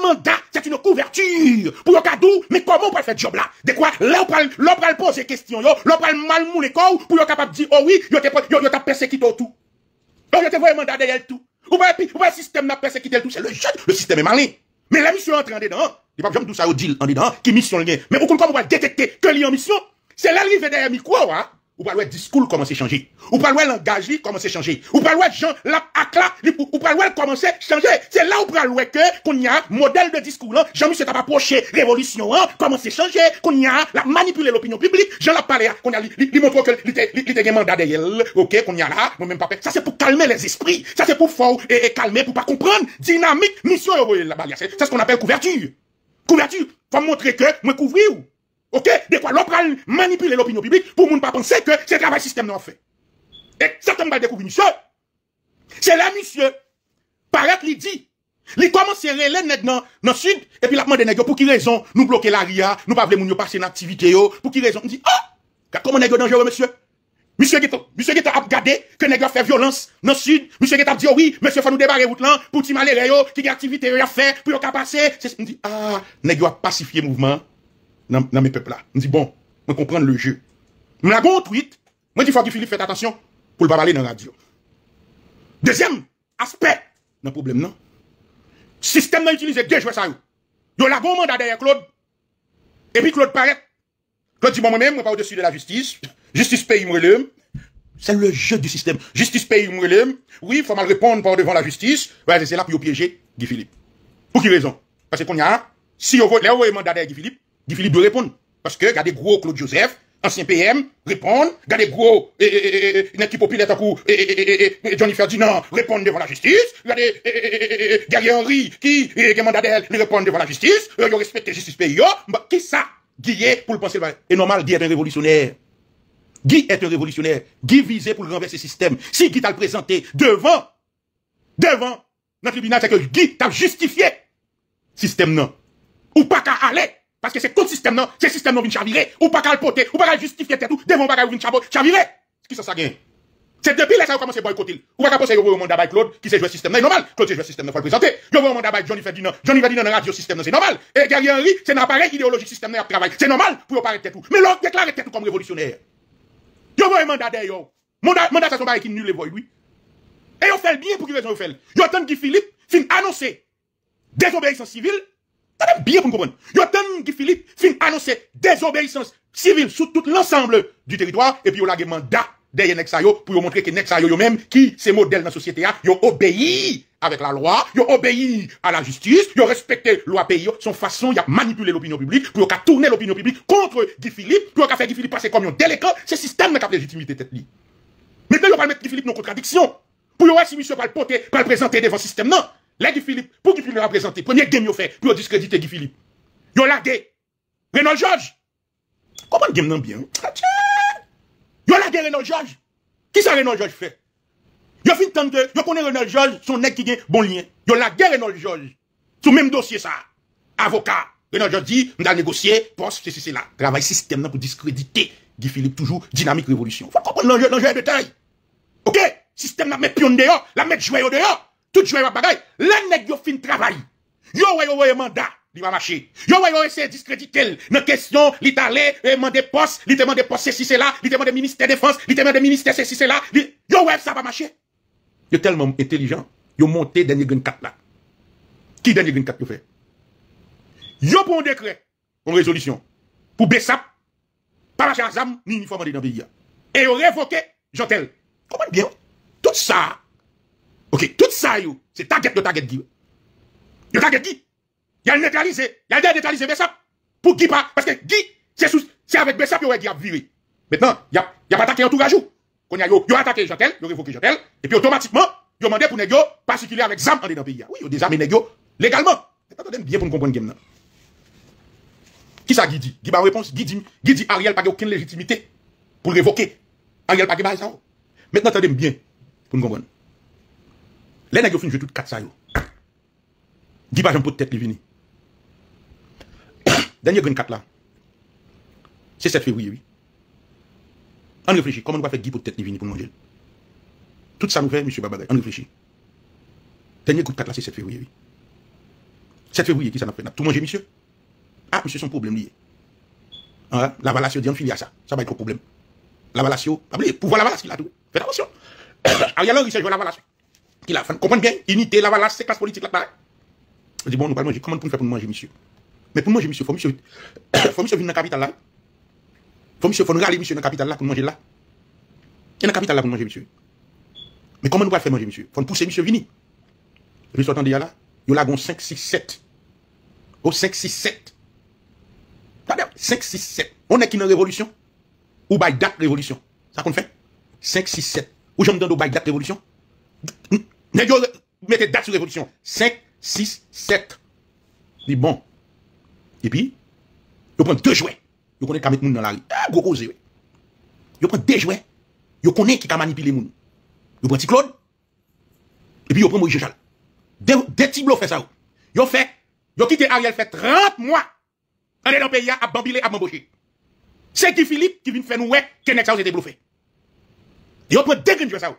mandat, c'est une couverture pour le cadeau, mais comment on peut faire job là? De quoi? Là, on peut poser question, l'on peut mal mouler corps pour être capable de dire, oh oui, yo t'a persécuté tout. Donc, yo te voyez mandat derrière tout. Ou bien, le système n'a persécuté tout, c'est le jeu. Le système est malin. Mais la mission entre en dedans, il n'y a pas besoin de tout ça au deal en dedans, qui mission le gain. Mais vous comprenez comment on va détecter que l'y en mission? C'est l'arrivée derrière micro, hein? Ou pas le discours commencer à changer. Ou pas le langage commencer à changer. Ou pas le gens la acla, ou pas le commencer à changer. C'est là où pas le que qu'on y a modèle de discours là, Jean-Michel t'a approché révolution hein, commencer à changer, qu'on y a la manipuler l'opinion publique, Jean l'a parlé, qu'on a lui montre que il était un mandat derrière, OK, qu'on y a là, moi même pas. Ça c'est pour calmer les esprits, ça c'est pour fort et calmer pour pas comprendre dynamique mission la balia. C'est ce qu'on appelle couverture. Couverture, faut montrer que moi couvrir. Ok? De quoi l'on pral manipuler l'opinion publique pour ne pas penser que c'est travail système non fait. Et ça tombe à découvrir monsieur. C'est là, monsieur. Paraît qu'il dit. Il commence à relayer dans le sud. Et puis la demande de pour qui raison nous bloquer la R I A, nous pas voulons passer une activité, pour qui raison. On dit, ah! Comment nègre dangereux, monsieur? Monsieur Guetta, monsieur Guetta a regardé que nègre fait violence dans le sud. Monsieur Guetta a dit, oui, monsieur, faut nous débarrer route là, pour t'y malé, qui a activité, il a fait, pour y a passer. On dit, ah, nègre a pacifié mouvement. Dans mes peuples là. On dit bon, on comprend le jeu. On a bon tweet. Moi, dis Guy Philippe, faites attention pour ne pas parler dans la radio. Deuxième aspect dans le problème, non? Système n'a utilisé deux joueurs ça. Yo la bon mandat derrière Claude. Et puis Claude paraît. Claude dit bon, moi-même, moi pas au-dessus de la justice. Justice pays, moi le. C'est le jeu du système. Justice pays, moi le. Oui, il faut mal répondre par devant la justice. Ouais, c'est là pour piéger Guy Philippe. Pour quelle raison? Parce qu'on y a Si vous voulez, vous voyez mandat de Guy Philippe, Guy Philippe doit répondre. Parce que, regardez gros Claude Joseph, ancien P M, répondre. Regardez gros, et, et, et, et, qui populaire à coup, et, et, et, et, Johnny Ferdinand, répondre devant la justice. Regardez, et, et, et, Gary Henry, qui, et, qui mandat d'elle, répondre devant la justice. Ils ont respecté la justice pays. Bah, qui ça? Guy est pour le penser. Et normal, Guy est un révolutionnaire. Guy est un révolutionnaire. Guy visait pour le renverser le système. Si Guy t'a le présenté devant, devant, dans le tribunal, c'est que Guy t'a justifié système non. Ou pas qu'à aller. Parce que c'est contre système non, c'est système non vient chavirer. Ou pas qu'à le porter, ou pas qu'à justifier tout, devant pas qu'à vient chavirer. Qui ça ça gagne? C'est depuis là ça a commencé à boycotter. Ou pas qu'à penser au mandat by Claude qui s'est joué système non, normal. Claude s'est joué système non, faut le présenter. Yo au mandat by Johnny Ferdinand. Johnny Ferdinand dans radio système non, c'est normal. Et Gary Henry, c'est un appareil idéologique système non à travail. C'est normal pour paraître tout. Mais l'autre déclare tout comme révolutionnaire. Yo voyez mandat d'ailleurs. Mandat mandat ça son bail qui nul les voit lui. Et on fait bien pour qui raison on fait. Yo attend Guy Philippe fin annoncer désobéissance civile. T'as bien pour comprendre. Yo tant Guy Philippe fin annoncer désobéissance civile sur tout l'ensemble du territoire et puis yo la gen mandat derrière nex yo pour yo montrer que nex yo yo même qui c'est modèle dans société a, yo obéi avec la loi, yo obéi à la justice, yo respecter loi pays yo, son façon y a manipuler l'opinion publique pour yo ka tourner l'opinion publique contre Guy Philippe, pour yo ka faire Guy Philippe passer comme un délinquant, c'est système n'a pas de légitimité tête li. Maintenant yo pas mettre Guy Philippe non contradiction. Pour yo si monsieur pas le porter, pas le présenter devant système non. Là, Guy Philippe, pour Guy Philippe le présenter, premier game yo fait, pour discréditer Guy Philippe. Yo lagué. Renaud Georges. Comment game nan bien? Yo lagué Renaud Georges. Qui ça Renaud Georges fait? Yo fin tant que, yo connaît Renaud Georges, son nèg qui gagne bon lien. Yo lagué Renaud Georges. Sous même dossier ça. Avocat. Renaud Georges dit, m'da négocier, poste, ceci, cela. Travail système nan pour discréditer Guy Philippe toujours, dynamique révolution. Faut comprendre l'enjeu, l'enjeu de taille. Ok? Système la met pion dehors, la met joué dehors. Tout joué à bagaille, les nèg yo fin travail. Yo ouais yo ouais mandat, il va marcher. Yo ouais yo essayer discréditer dans question, il t'allait demander poste, il demande poste ceci c'est là, il demande ministère défense, il demande ministère ceci c'est là. Yo ouais ça va marcher. Yo tellement intelligent, yo monté dernier green card là. Qui dernier green card yo fait? Yo pour un décret, une résolution pour Bessap, pas marcher ensemble ni uniforme dans pays. Et yo révoqué Jotel. Comment bien? Tout ça. Ok, tout ça, c'est target de target Guy. Le target Guy. Il a neutralisé. Il a neutralisé Bessap. Pour Guy pas. Parce que Guy, c'est avec Bessap qu'il a viré. Maintenant, il a pas attaqué entourage. Quand il a attaqué Jotel, il a révoqué Jotel. Et puis automatiquement, il a demandé pour Negio particulier avec Zam dans le pays. Oui, il a désarmé Negio légalement. Attendez bien pour nous comprendre game. Qui ça Guy dit? Guy pas réponse. Guy dit Ariel pas aucune légitimité pour le révoquer. Ariel pas de ça. Maintenant, attendez bien pour nous comprendre. Les nègres fin jouer tout quatre ça yo. Guy pas j'en pot tête li vini. Dernier green quatre là. C'est sept février oui. On réfléchit comment on va faire Guy pot tête li vini pour manger. Tout ça nous fait monsieur Babagay, on réfléchit. Dernier coup de quatre là c'est sept février oui. sept février qui ça n'a fait tout manger monsieur. Ah monsieur son problème lié. Ah la valation dit on finit à ça. Ça va être un problème. La valation, pas oublier pouvoir la valation qu'il a tout. Faites attention. Ariel Henry c'est la valation. Qu'il a fait, comprenez bien, unité, la valeur, c'est classe politique là-bas. On dit, bon, nous allons manger, comment nous faire pour manger, monsieur? Mais pour manger, monsieur, il faut monsieur venir dans la capitale là. Faut monsieur, faut nous aller, monsieur, dans la capitale là pour manger là. Il y a la capitale là pour manger, monsieur. Mais comment nous allons faire manger, monsieur? Faut nous pousser, monsieur, venir. Et puis, attendez, là, il y a cinq, six, sept. Oh, cinq, six, sept. cinq, six, sept. On est qui dans la révolution? Ou by date révolution? Ça qu'on fait? cinq, six, sept. Ou j'aime dans le by date révolution? Nègyo mettez date sur révolution. cinq, six, sept. Dit bon. Et puis, vous prenez deux jouets. Vous connaissez qu'à mettre moun dans la rue. Ah, gros gros zéwe. Vous prenez deux jouets. Vous connaissez qui a manipulé moun. Vous prenez Claude. Et puis, vous prenez Moïse Jean-Charles. Des tiblots fait ça. Vous fait, vous quittez Ariel fait trente mois. On est dans le pays à bambiler, à m'embaucher. C'est Guy Philippe qui vient faire nous, ouais, qui n'est pas bluffé. Et vous prenez deux grenouilles ça.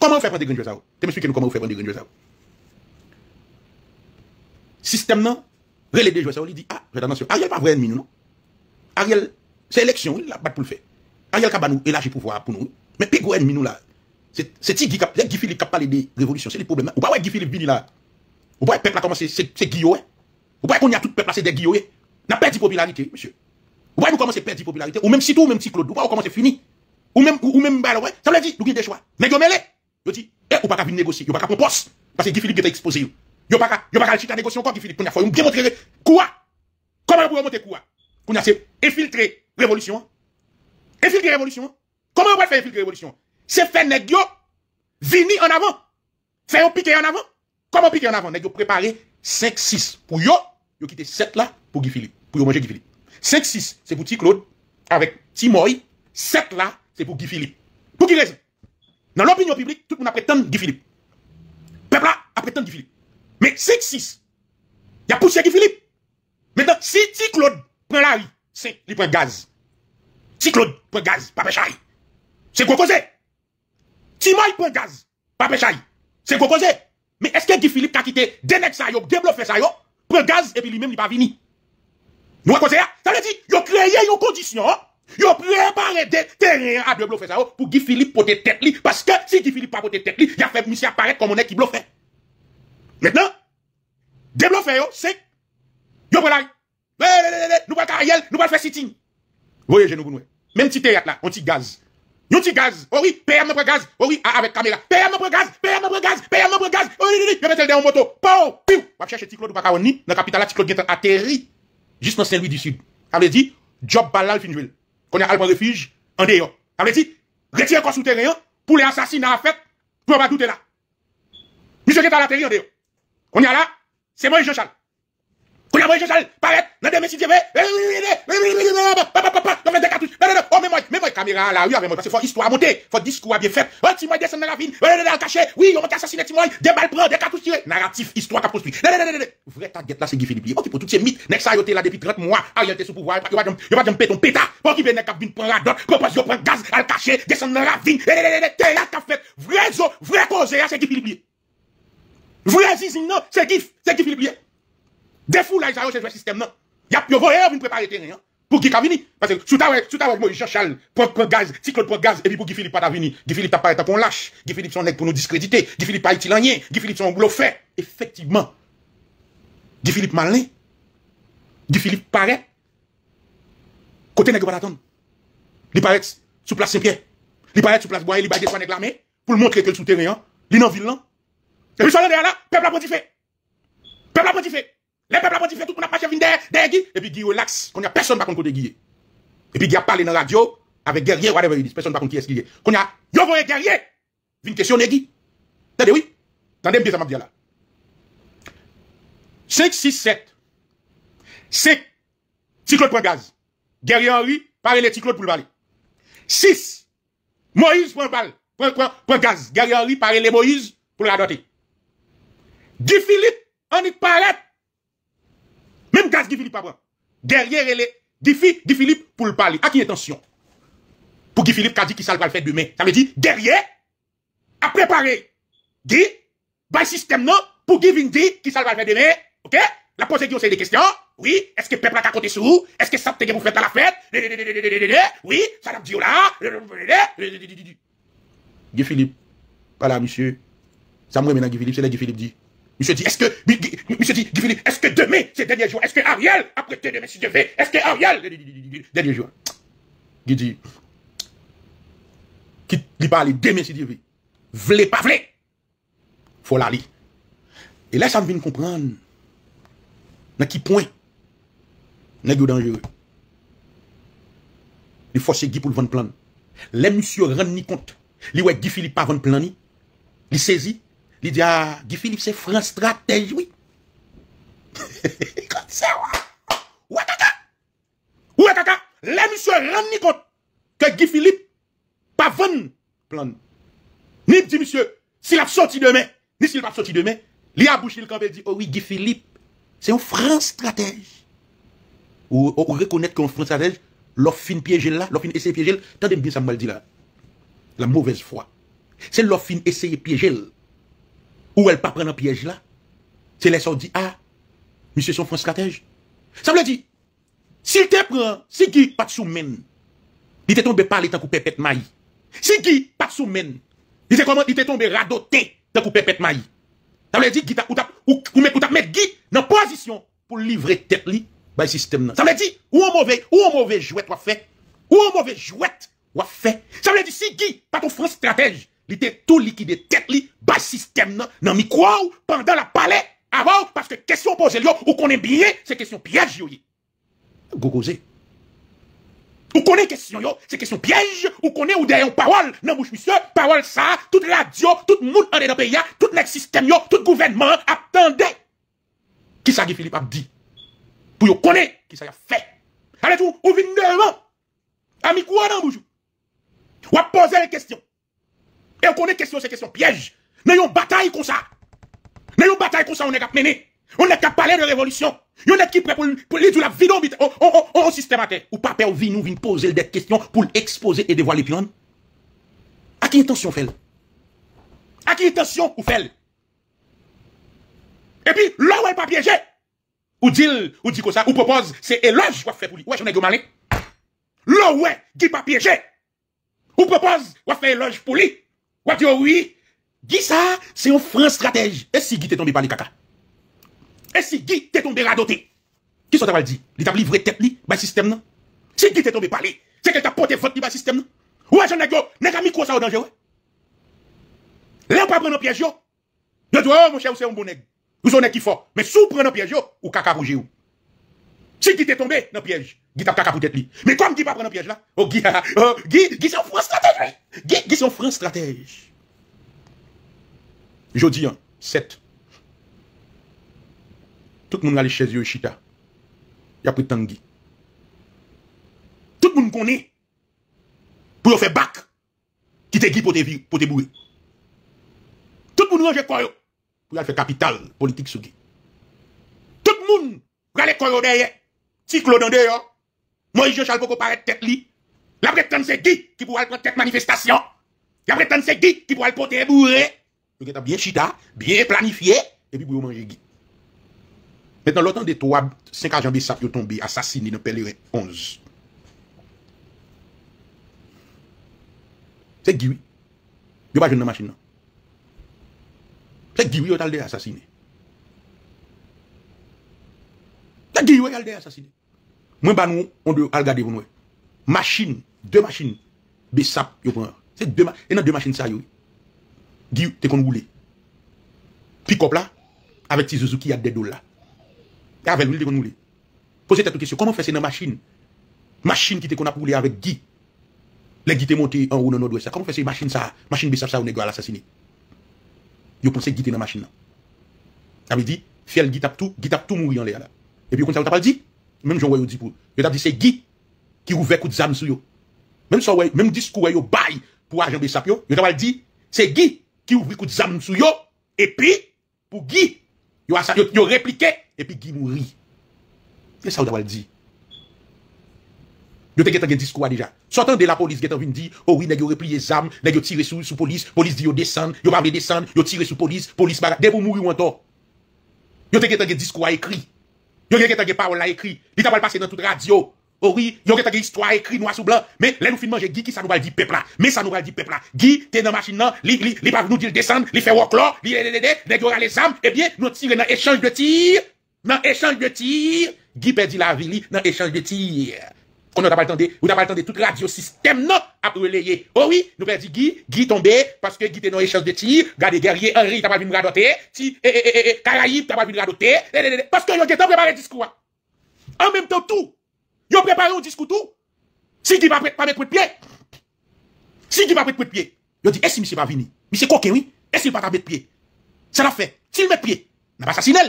Comment on fait prendre des grenouilles ça? Tu m'expliques comment on fait prendre des grenouilles ça? Système non, relève des joueurs ça, il dit ah, j'ai attention. Ariel pas vrai ennemi nous non. Ariel, c'est élection, il a battu pour le faire. Ariel qui a battu élargi pouvoir pour nous. Mais plus gros ennemi nous là, c'est Guy Philippe qui a parlé des révolutions, c'est le problème. Ou pas Guy Philippe vini là. Ou pas le peuple a commencé, c'est Guillaume. Ou pas qu'on y a tout le peuple là, c'est des Guillaume. N'a perdu popularité, monsieur. Ou pas nous commencer à perdre popularité. Ou même si tout, ou même si Claude, ou pas on commence à finir. Ou même, ou même, bah ouais, ça veut dire, nous avons des choix. Mais yo dit, eh, ou pas qu'à venir négocier, yo pas qu'à prendre poste, parce que Guy Philippe est exposé. Yo pas qu'à, yo pas qu'à le chita négocier encore, Guy Philippe, pour y a faut bien montrer, quoi? pour remonter quoi? Qu'on a c'est infiltrer révolution. Infiltrer révolution. Comment on va faire infiltrer révolution? C'est faire nèg yo vini en avant. Faire un piqué en avant. Comment piquer en avant? Nèg yo préparer cinq six pour yo, yo quitter sept là pour Guy Philippe, pour yo manger Guy Philippe. cinq six c'est pour Ti Claude avec Ti Moy, sept là c'est pour Guy Philippe. Pour qui raison? Dans l'opinion publique, tout le monde a prétendu Guy Philippe. Peuple là a prétendu Guy Philippe. Mais cinq six il a poussé Guy Philippe. Maintenant, si Ti Claude prend la rue, c'est il prend gaz. Ti Claude prend gaz, pas péchaille. C'est quoi cause? Ti Moy prend gaz, pas péchaille. C'est quoi cause? Mais est-ce que Guy Philippe a quitté des nèg ça yo, débloqué ça yo, prend gaz et puis lui-même il pas venu? Nous quoi ça? Ça veut dire il a créé une condition. Ils ont préparé des terrains à bluffer ça pour Guy Philippe porter tête li, parce que si Guy Philippe pas porter tête li, il a fait monsieur apparaître comme on est qui bluffe. Maintenant, débluffer yo, c'est yo pour la nous pas carrière, nous pas faire sitting. Voyez je nous nous. Même petit théâtre là, on petit gaz. Yon petit gaz. Oh oui, P M prend gaz. Oh oui, avec caméra. P M prend gaz, P M prend gaz, P M prend gaz. Oh oui, je mettre le en moto. Pau, piou. Va chercher Ti Claude pas ka ni, dans capitale Ti Claude qui atterri juste dans Saint-Louis du Sud. Ça veut dire job balal fin jouer. Qu'on a un refuge en dehors. Ça veut dire, retire corps souterrain pour les assassinats à fait, pour pas douter là. Monsieur qui est à la terre en dehors. Qu'on a là, c'est moi Jean-Charles. Qu'on a moi Jean-Charles, paraît, dans des messieurs, dans des cartouches, oh, mais moi, mais moi, caméra à la rue avec moi, parce qu'il faut histoire à monter, faut discours à bien faire. Oh, Ti Moy descend dans la ville, dans le cachet, oui, on va assassiner Ti Moy, des balles prend, des cartouches tirées. Narratif, histoire à construire. Vrai target là, c'est Guy Philippe. Ok, pour toutes ces mythes, n'est-ce pas, là depuis trente mois, ah, il était sous pouvoir, il va pas de péton pétard. Pour qu'il vienne à Cabine prendre la dot, qu'on passe, qu'on prend gaz, à le cacher, descend dans la ville, théâtre à fait, vrai zo, vrai cause, c'est Guy Philippe. Vrai zizine, non, c'est Guy, c'est Guy Philippe. Des fous là, ils arrivent, c'est le système, non. Il y a plus de préparer terrain, pour Guy Cavini. Parce que, sous ta sous ta moi, Jean-Charles, prend gaz, Ti Claude prend gaz, et puis pour Guy Philippe pas venir. Guy Philippe t'a pas été qu'on lâche. Guy Philippe son nèg pour nous discréditer. Guy Philippe pas italien. Guy Philippe son bluffeur. Effectivement. Guy Philippe malin. Guy Philippe paraît. Côté nèg pas l'attendre. Il paraît sous place Saint-Pierre. Il paraît sous place Bois, il baille des soins nèg la main, pour le montrer que le souterrain, il est en ville là. Et puis, ça là, peuple a pontifé. Peuple a pontifé. Les peuples ont dit tout le monde a marché derrière Guy. Et puis Guy relax. Qu'on n'y a personne pas contre côté Guy. Et puis Guy a parlé dans la radio avec guerrier, whatever il dit. Personne pas contre qui est Guy. Qu'on y a, yo voyez guerrier. Vin questionner Guy. Attendez, oui. Attendez bien ça m'a dit là. cinq, six, sept. cinq. Ti Claude prend gaz. Guerrier Henri, parlez les Ti Claude pour le parler. six. Moïse prend balle. Prend gaz. Guerrier Henri, parlez les Moïse pour la doter. Guy Philippe, on y paraît. Même gaz Guy Philippe pas derrière elle est Guy Philippe pour le parler. À qui intention? Pour Guy Philippe qui a dit qu'il va le faire demain. Ça veut dire derrière a préparé Guy by système non pour Guy Vindi qui va le faire demain. OK? La pose Guy on sait des questions. Oui, est-ce que peuple a compté sur vous? Est-ce que ça te vous faites à la fête? Oui, ça l'a dit là. Guy Philippe. Voilà monsieur. Ça me remet Guy Philippe, c'est là Guy Philippe dit. Monsieur dit, est-ce que, monsieur dit, Guy Philippe, est-ce que demain, c'est dernier jour? Est-ce que Ariel, après demain, si je vais, est-ce que Ariel, dernier jour? Guy dit, quitte, il parle demain, si je vais. V'lez pas v'lez. Faut la lire. Et là, ça me vient comprendre. Dans qui point? N'est-ce pas dangereux? Il faut que Guy pour le vendre plan. Les monsieur rendent ni compte. Il ouais Guy Philippe pas vendre plan ni. Il saisit. Il dit, ah, Guy Philippe, c'est France Stratège, oui. Comme ça, ouais. Ouais, caca. Ouais, caca. Les messieurs rendent compte que Guy Philippe, pas vendre plan. Ni dit, monsieur, s'il a sorti demain, ni s'il va sorti demain, il a bouché le camp et dit, oh oui, Guy Philippe, c'est un France Stratège. Ou, ou, ou reconnaître qu'un France Stratège, l'offre fin piégé là, l'offre fin essayé piégé là. Tendez bien, ça me dit là. La mauvaise foi. C'est l'offre fin essayé piégé là. Ou elle pas prendre un piège là. C'est les gens qui disent, ah, monsieur son frère stratège. Ça veut dire, s'il te prend, si Guy pas de soumen, il te tombe parler tant que pépette maï. Si Guy pas de soumen, il te tombe radoté tant que pépette maï. Ça veut dire, ou mettre Guy dans position pour livrer tête li, by système. Ça veut dire, ou un mauvais, ou un mauvais jouet ou fait, ou un mauvais jouet ou fait. Ça veut dire, si Guy pas ton frère stratège, il était tout liquide tête li bas système nan nan micro pendant la palais avant parce que question posée yo ou qu'on est bien c'est question piège yo. gogosé. Vous connaissez question, c'est question piège, vous connaissez ou derrière parole, non mouche monsieur, parole ça, toute radio, tout le monde en est dans le pays, tout le système, tout gouvernement, attendez. Qui ça que Philippe a dit? Pour vous connaître, qui ça a fait? Allez tout, ou venez devant. Ami quoi dans bouche? Ou a posé les questions. Et vous connaissez question, c'est question piège. Nous avons une bataille comme ça. Nous avons une bataille comme ça, on est capable de mener. On est capable de parler de révolution. Yon est qui prêt pour lui la vidéo au système à terre. Ou pas peur vie nous vient poser des questions pour exposer et dévoiler pion. À qui intention fait? À qui intention ou fait? Et puis, là où elle pas piégé, ou dit, ou dit comme ça, ou propose, c'est éloge ou fait pour lui. Ouais, j'en ai gommé. Là où elle qui pas piégé, ou propose, ou fait éloge pour lui. Ou dit oui, Guy ça, c'est un franc stratège. Et si Guy t'est tombé par les caca? Et si Guy t'est tombé radoté, qui sont t'as dit? Il t'a livré tête li, bas système non? Si Guy t'est tombé parler, c'est qu'elle t'a porté vote li bas système non? Ouais, j'en ai go, n'est qu'à micro ça au danger, ouais? Là, on pas prendre un piège, yo. Yo, oh, mon cher, c'est un bon nègre. Vous en êtes qui fort. Mais si vous prenez un piège, yo, ou caca rouge, ou. Si Guy t'est tombé, dans piège, Guy t'a caca pour tête li. Mais comme Guy pas prendre un piège là, oh, Guy, oh, Guy, Guy, c'est un franc stratège. Guy, Guy, c'est un franc stratège. Jodi, hein, sept. Tout le monde a les chaises de Chita. Il a pris Tanguy. Tout le monde connaît. Pour faire bac. Qui te guide pour te bourrer. Tout le monde range quoi. Pour faire capital politique sur Guy. Tout le monde rale quoi derrière. Si Claude en dehors. Moi, je chale pour qu'on paraît tête li. La prétend c'est Guy qui pourra prendre tête manifestation. La prétend c'est Guy qui pourra le porter bourrer. Donc, t'as bien Chita, bien planifié. Et puis, pour manger Guy. Maintenant, l'autant des trois, cinq agents Bessap sont tombés, assassinés dans Pèlerin onze. C'est Guy. Ils ne pas jouer dans la machine. C'est Guy, ils ont été assassinés. C'est Guy, ils ont été assassinés. Moi, nous, on doit regarder pour nous. Machine, deux machines, Bessap, ils prennent. C'est deux machines. Et dans deux machines, ça, Guy, tu es qu'on roule. Pick-up là, avec Suzuki, il y a des dollars. Avec lui, il nous voulait. Posez cette question. Comment faire c'est dans la machine? Machine qui te qu'on a roulé avec Guy. Les Guy te monté en haut dans nord-ouest. Comment faire c'est machine ça? Machine Bessap ça, on est à l'assassiné. Vous pensez Guy te dans la machine là. Ça veut dire, fiel Guy tape tout, Guy tape tout mourir en l'air là. Et puis, comme ça, on t'a pas dit. Même j'en vois, vous dit pour. Vous dit, c'est Guy qui ouvre coup de zame sur vous. Même ça, même discours, vous bail pour agent Bessap. Vous t'a dit, c'est Guy qui ouvre coup de zame sur vous. Et puis, pour Guy, vous répliquez. Et puis Guy mourit. C'est ça qu'on a dit. Vous avez un discours déjà. Sortant de la police, vous avez dit, oh oui, vous avez replié les armes, vous avez tiré sous la police, la police dit, vous descendez, vous avez descendre, vous tirez sous la police, la police barre. Dès que vous mourrez, vous avez un discours écrit. Vous avez un parole écrit. Vous avez passé dans toute radio. Oh oui, vous avez une histoire écrite noir sur blanc. Mais là, nous filmons, j'ai Guy qui ça nous va dire peuple là. Mais ça nous va dire peuple là. Guy, t'es dans la machine là, il va nous dire descendre, il fait walk là, il a les armes. Eh bien, nous tirons dans l'échange de tir. Dans l'échange de tir, Guy perdit la vie, dans l'échange de tir. On n'a pas attendu, on n'a pas attendu tout le radio système, non, à relayer. Oh oui, nous perdit Guy, Guy tombé, parce que Guy était dans l'échange de tir. Gardez guerrier, Henri, t'as pas vu nous radoter. Si, eh, eh, eh, eh, Caraïbe, t'as pas vu nous radoter. Parce que y'a préparé le discours. En même temps, tout. Y'a préparé un discours tout. Si Guy va pas mettre coup de pied. Si Guy va mettre coup de pied. Y'a dit, est-ce que monsieur va venir? Monsieur coquin, oui. Est-ce qu'il va mettre pied? Ça l'a fait. S'il met pied, n'a pas assassiné.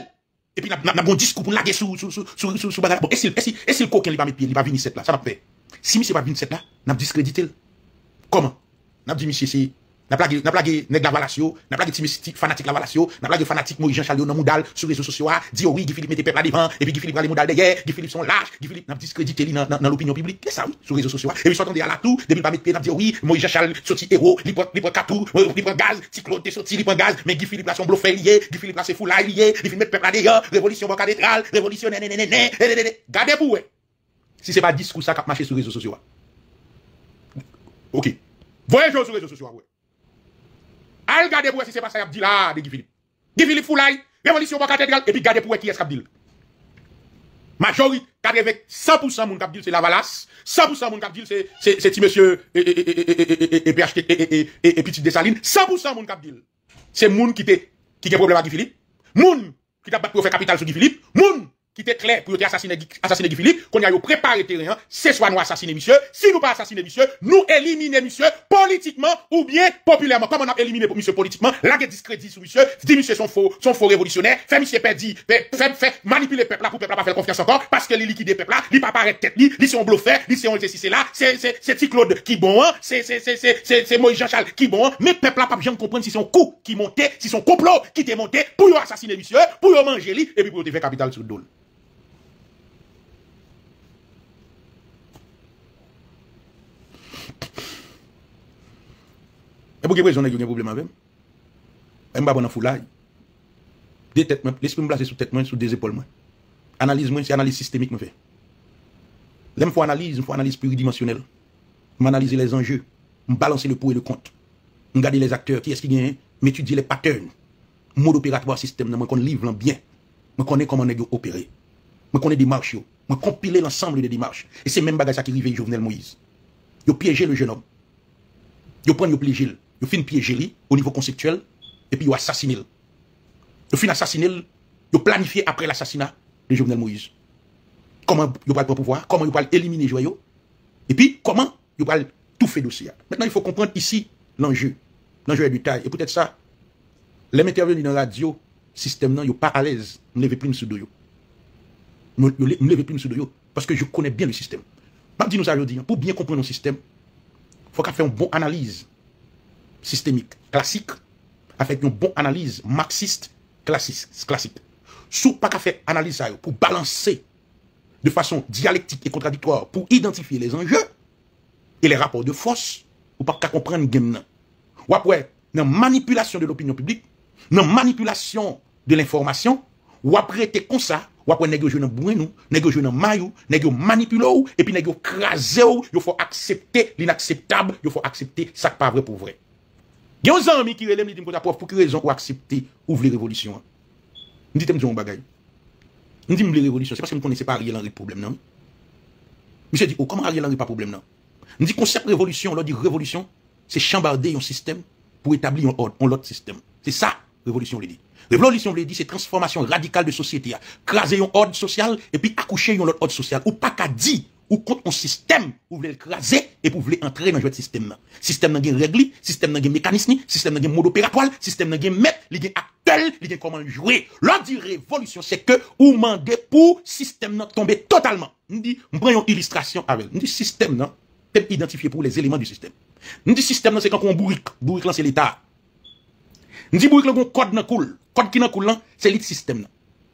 Et puis, nous avons un discours pour laguer sous le bagage. Bon, est-ce que le coquin va mettre pied, il va venir cette là? Ça va faire. Si monsieur va venir cette là, nous avons discrédité. Comment? Nous avons dit, monsieur, c'est. Nous avons blagué Nègre Lavalasio, nous avons blagué fanatique Lavalasio, nous avons blagué fanatique Moïse Jean Charliot dans Moudal, sur les réseaux sociaux, dit oui, Guy Philippe mette peuple là devant, et puis Guy Philippe va les Moudal derrière, Guy Philippe sont lâches, Guy Philippe n'a pas discrédité dans l'opinion publique. C'est ça, oui, sur les réseaux sociaux. Et puis, s'entendez à la tour, depuis le pas mettre pied, nous avons dit oui, Moïse Jean Charliot, sorti héros, libre catou, libre gaz, Cyclone, sorti libre gaz, mais Guy Philippe là son bluffé lié, Guy Philippe là c'est fou là lié, Guy Philippe mette peuple là derrière, révolution bancadétrale, révolution nénénéné, gardez pour eux. Si c'est pas discours ça qui marche sur les réseaux sociaux. OK. Voyagez sur les réseaux sociaux. Al gade pour si c'est pas ça y a dit là de Guy Philippe. Guy Philippe Foulay, révolution pour cathédrale et puis gade pour qui est-ce qu'a dit. Majorité quatre-vingt-dix cent pour cent moun k'ap dit c'est Lavalas, cent pour cent moun k'ap dit c'est c'est c'est ti monsieur et P H T et Petit Dessalines, cent pour cent moun k'ap dit. C'est moun qui te qui a problème avec Guy Philippe, moun qui t'a battu pour faire capital sur Guy Philippe, moun qui était clair pour assassiner assassiner Guy Philippe, qu'on y a eu préparé terrain, c'est soit nous assassiner monsieur, si nous pas assassiner monsieur, nous éliminer monsieur politiquement ou bien populairement. Comment on a éliminé monsieur politiquement? Là que discrédit sur monsieur, dit monsieur son faux, son faux révolutionnaire, fait monsieur perdi, fait fait manipuler peuple là pour peuple pas faire confiance encore parce que les liquider peuple là, il pas paraître tête li, li c'est on bluffé, li c'est on si c'est là, c'est c'est c'est Claude qui bon, c'est c'est c'est c'est c'est Moïse Jean-Charles qui bon, mais peuple là pas bien comprendre si son coup qui montait, si son complot qui était monté pour assassiner monsieur, pour manger lui et puis pour faire capital sur dol. Et pour quelle raison il y a un problème avec moi? M'a pas bon en foulaille. Des têtes, l'esprit me place sous tête, sous des épaules. Analyse, c'est analyse systémique me fait. Là, faut analyse, faut analyse pluridimensionnelle. M'analyser les enjeux, m'balancer le pour et le contre. M'garder les acteurs, qui est-ce qui gagne, m'étudier les patterns, mode opératoire système, moi connais livre bien. Moi connais comment on opérer. Moi connais des démarches, moi compiler l'ensemble des démarches. Et c'est même bagage ça qui arrive Jovenel Moïse. Yo piéger le jeune homme. Yo prend yo piéger. Ils fin piéger lui au niveau conceptuel et puis ils assassiné. Ils fin assassiné, ils planifié après l'assassinat de Jovenel Moïse. Comment ils vont le pouvoir, comment ils vont éliminer Joyo et puis comment ils vont tout faire dossier. Maintenant, il faut comprendre ici l'enjeu. L'enjeu est du taille. Et peut-être ça, les intervenus dans la radio, système non, ils sont pas à l'aise. Je ne lève plus sous doyo. Je ne lève plus sous doyo parce que je connais bien le système. Je dis nous ça aujourd'hui, pour bien comprendre le système, il faut faire une bonne analyse systémique classique avec une bonne analyse marxiste classique classique sous pas qu'à faire analyse ça pour balancer de façon dialectique et contradictoire pour identifier les enjeux et les rapports de force ou pas qu'à comprendre game nan ou après dans manipulation de l'opinion publique dans manipulation de l'information ou après t'es comme ça ou après nèg yo nan bouen nou nèg yo nan mayou nèg yo manipule ou et puis nèg yo krasé ou il faut accepter l'inacceptable il faut accepter ça pas vrai pour vrai. Il y a un ami qui relève les dimensions pour quelle raison ou accepter ouvrir révolution. Nous dit t'aimes un bagage. Nous dit ouvrir révolution, c'est parce que nous connaissons pas Ariel Henry problème non. Monsieur dit oh comment Ariel Henry pas problème non. Nous dit concept révolution, l'on dit révolution, c'est chambarder un système pour établir un ordre, un autre système. C'est ça révolution le dit. Révolution le dit c'est transformation radicale de société, craser un ordre social et puis accoucher un autre ordre social ou pas qu'à dire ou contre un système, vous voulez le craser et vous voulez entrer dans le système. Système n'a pas de règles, système n'a pas de mécanisme, système n'a pas de mode opératoire, système n'a pas de maître, il y a acteur, il y a comment jouer. L'ordre de révolution, c'est que vous demandez pour système n'a tomber totalement. Nous dit, nous prenons une illustration avec. Nous dit, système n'a pas identifié pour les éléments du système. Nous dit, système n'a c'est quand on bourrique. Bourrique là, c'est l'État. Nous dit, bourrique là, on code n'a coule. Code qui n'a coule là, c'est le système.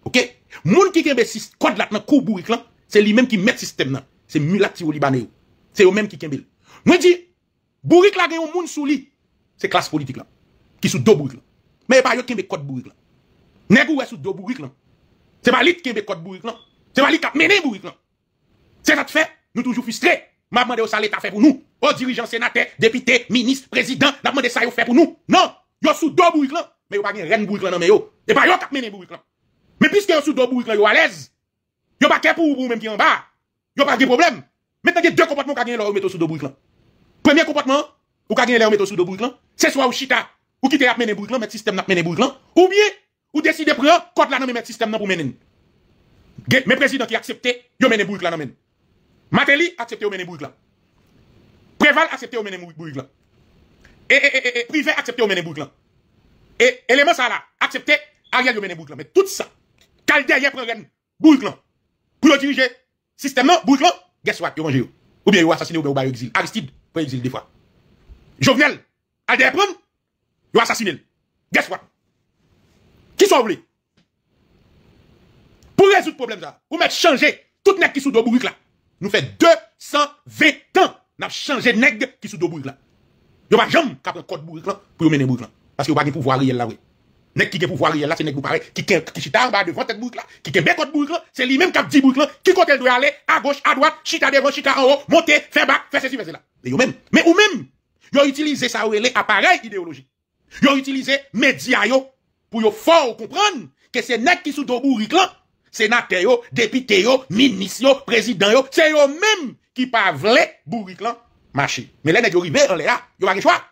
Ok? Moun qui kembe code là, n'a coule bourrique là, c'est lui-même qui met système là. C'est mulati ou libanais. C'est eux-mêmes qui kembel. Moi dis, bourrique la gen yon moun sou li. C'est classe politique là. Qui sous deux bourrique là. Mais pas yon kembe kote bourrique là. Nèg ou sous deux bourrique là. C'est pas li qui kembe kote bourrique là. C'est pas li qui a mené bourrique là. C'est ça te fait, nous toujours frustrés. M'a demandé ça l'État fait pour nous. Aux dirigeants, sénateurs, députés, ministres, présidents, n'a demandé ça yon fait pour nous. Non, yon sous deux bourrique là. Mais yon pas gen ren bourrique là non mais yo. Et pas yon qui a mené bourrique là. Mais puisque yon sous deux bourrique là yon à l'aise. Yon pas qu'à pour vous même qui en bas. Yo pas de problème. Maintenant, il y a deux comportements qui ont été sous deux bourriques. Premier comportement, ou qui ont été sous deux bourriques, c'est soit ou chita, ou qui a mené bourriques, mettre système n'a mené bourriques, ou bien, ou décider de prendre, quand la nomme mettre système pour mener. Mes présidents qui accepté, yo mené bourriques là non. Mateli accepté ou mené bourriques là. Préval accepté ou mené bourriques là. Et, et, et, privé accepté ou mené bourriques là. Et, élément ça là, accepté, Ariel yo mené bourriques là. Mais tout ça, quand derrière prend bourriques là, pour diriger, système, bouge là, guess what, yon yo. Ou bien yon assassiné ou bien yon exil. Aristide, pour exil des fois. Jovenel, Alder Prem, yon assassiné. Guess what? Qui sont vle? Pour résoudre le problème ça, ou mettre changer, tout nèg qui sous do bourrique là. Nous fait deux cent vingt ans, n'a changé nèg qui sous do bourrique là. Yon pas jamais k'ap prendre code bourrique là, pour yon mener bourrique là. Parce que yon pas gen pouvoir réel là, oui. Nèg qui gen pouvoir réel là, c'est nèg ou pareil, qui qui chita en bas devant tête bourrique là, qui gen côté bourrique là, c'est lui-même qui a dit bourrique là, qui côté doit aller à gauche, à droite, chita devant, chita en haut, monter, faire back, faire ceci, faire cela. Mais ou même, mais ou même, yo utilisé ça ou les appareils idéologiques. Yo utilisé média yo pour yo fort comprendre que c'est nèg qui sous do bourrique là, sénateur yo, député yo, ministre yo, président yo, c'est yo même qui pas vle bourrique là marcher. Mais les nèg yo rivé en là, yo pas gen choix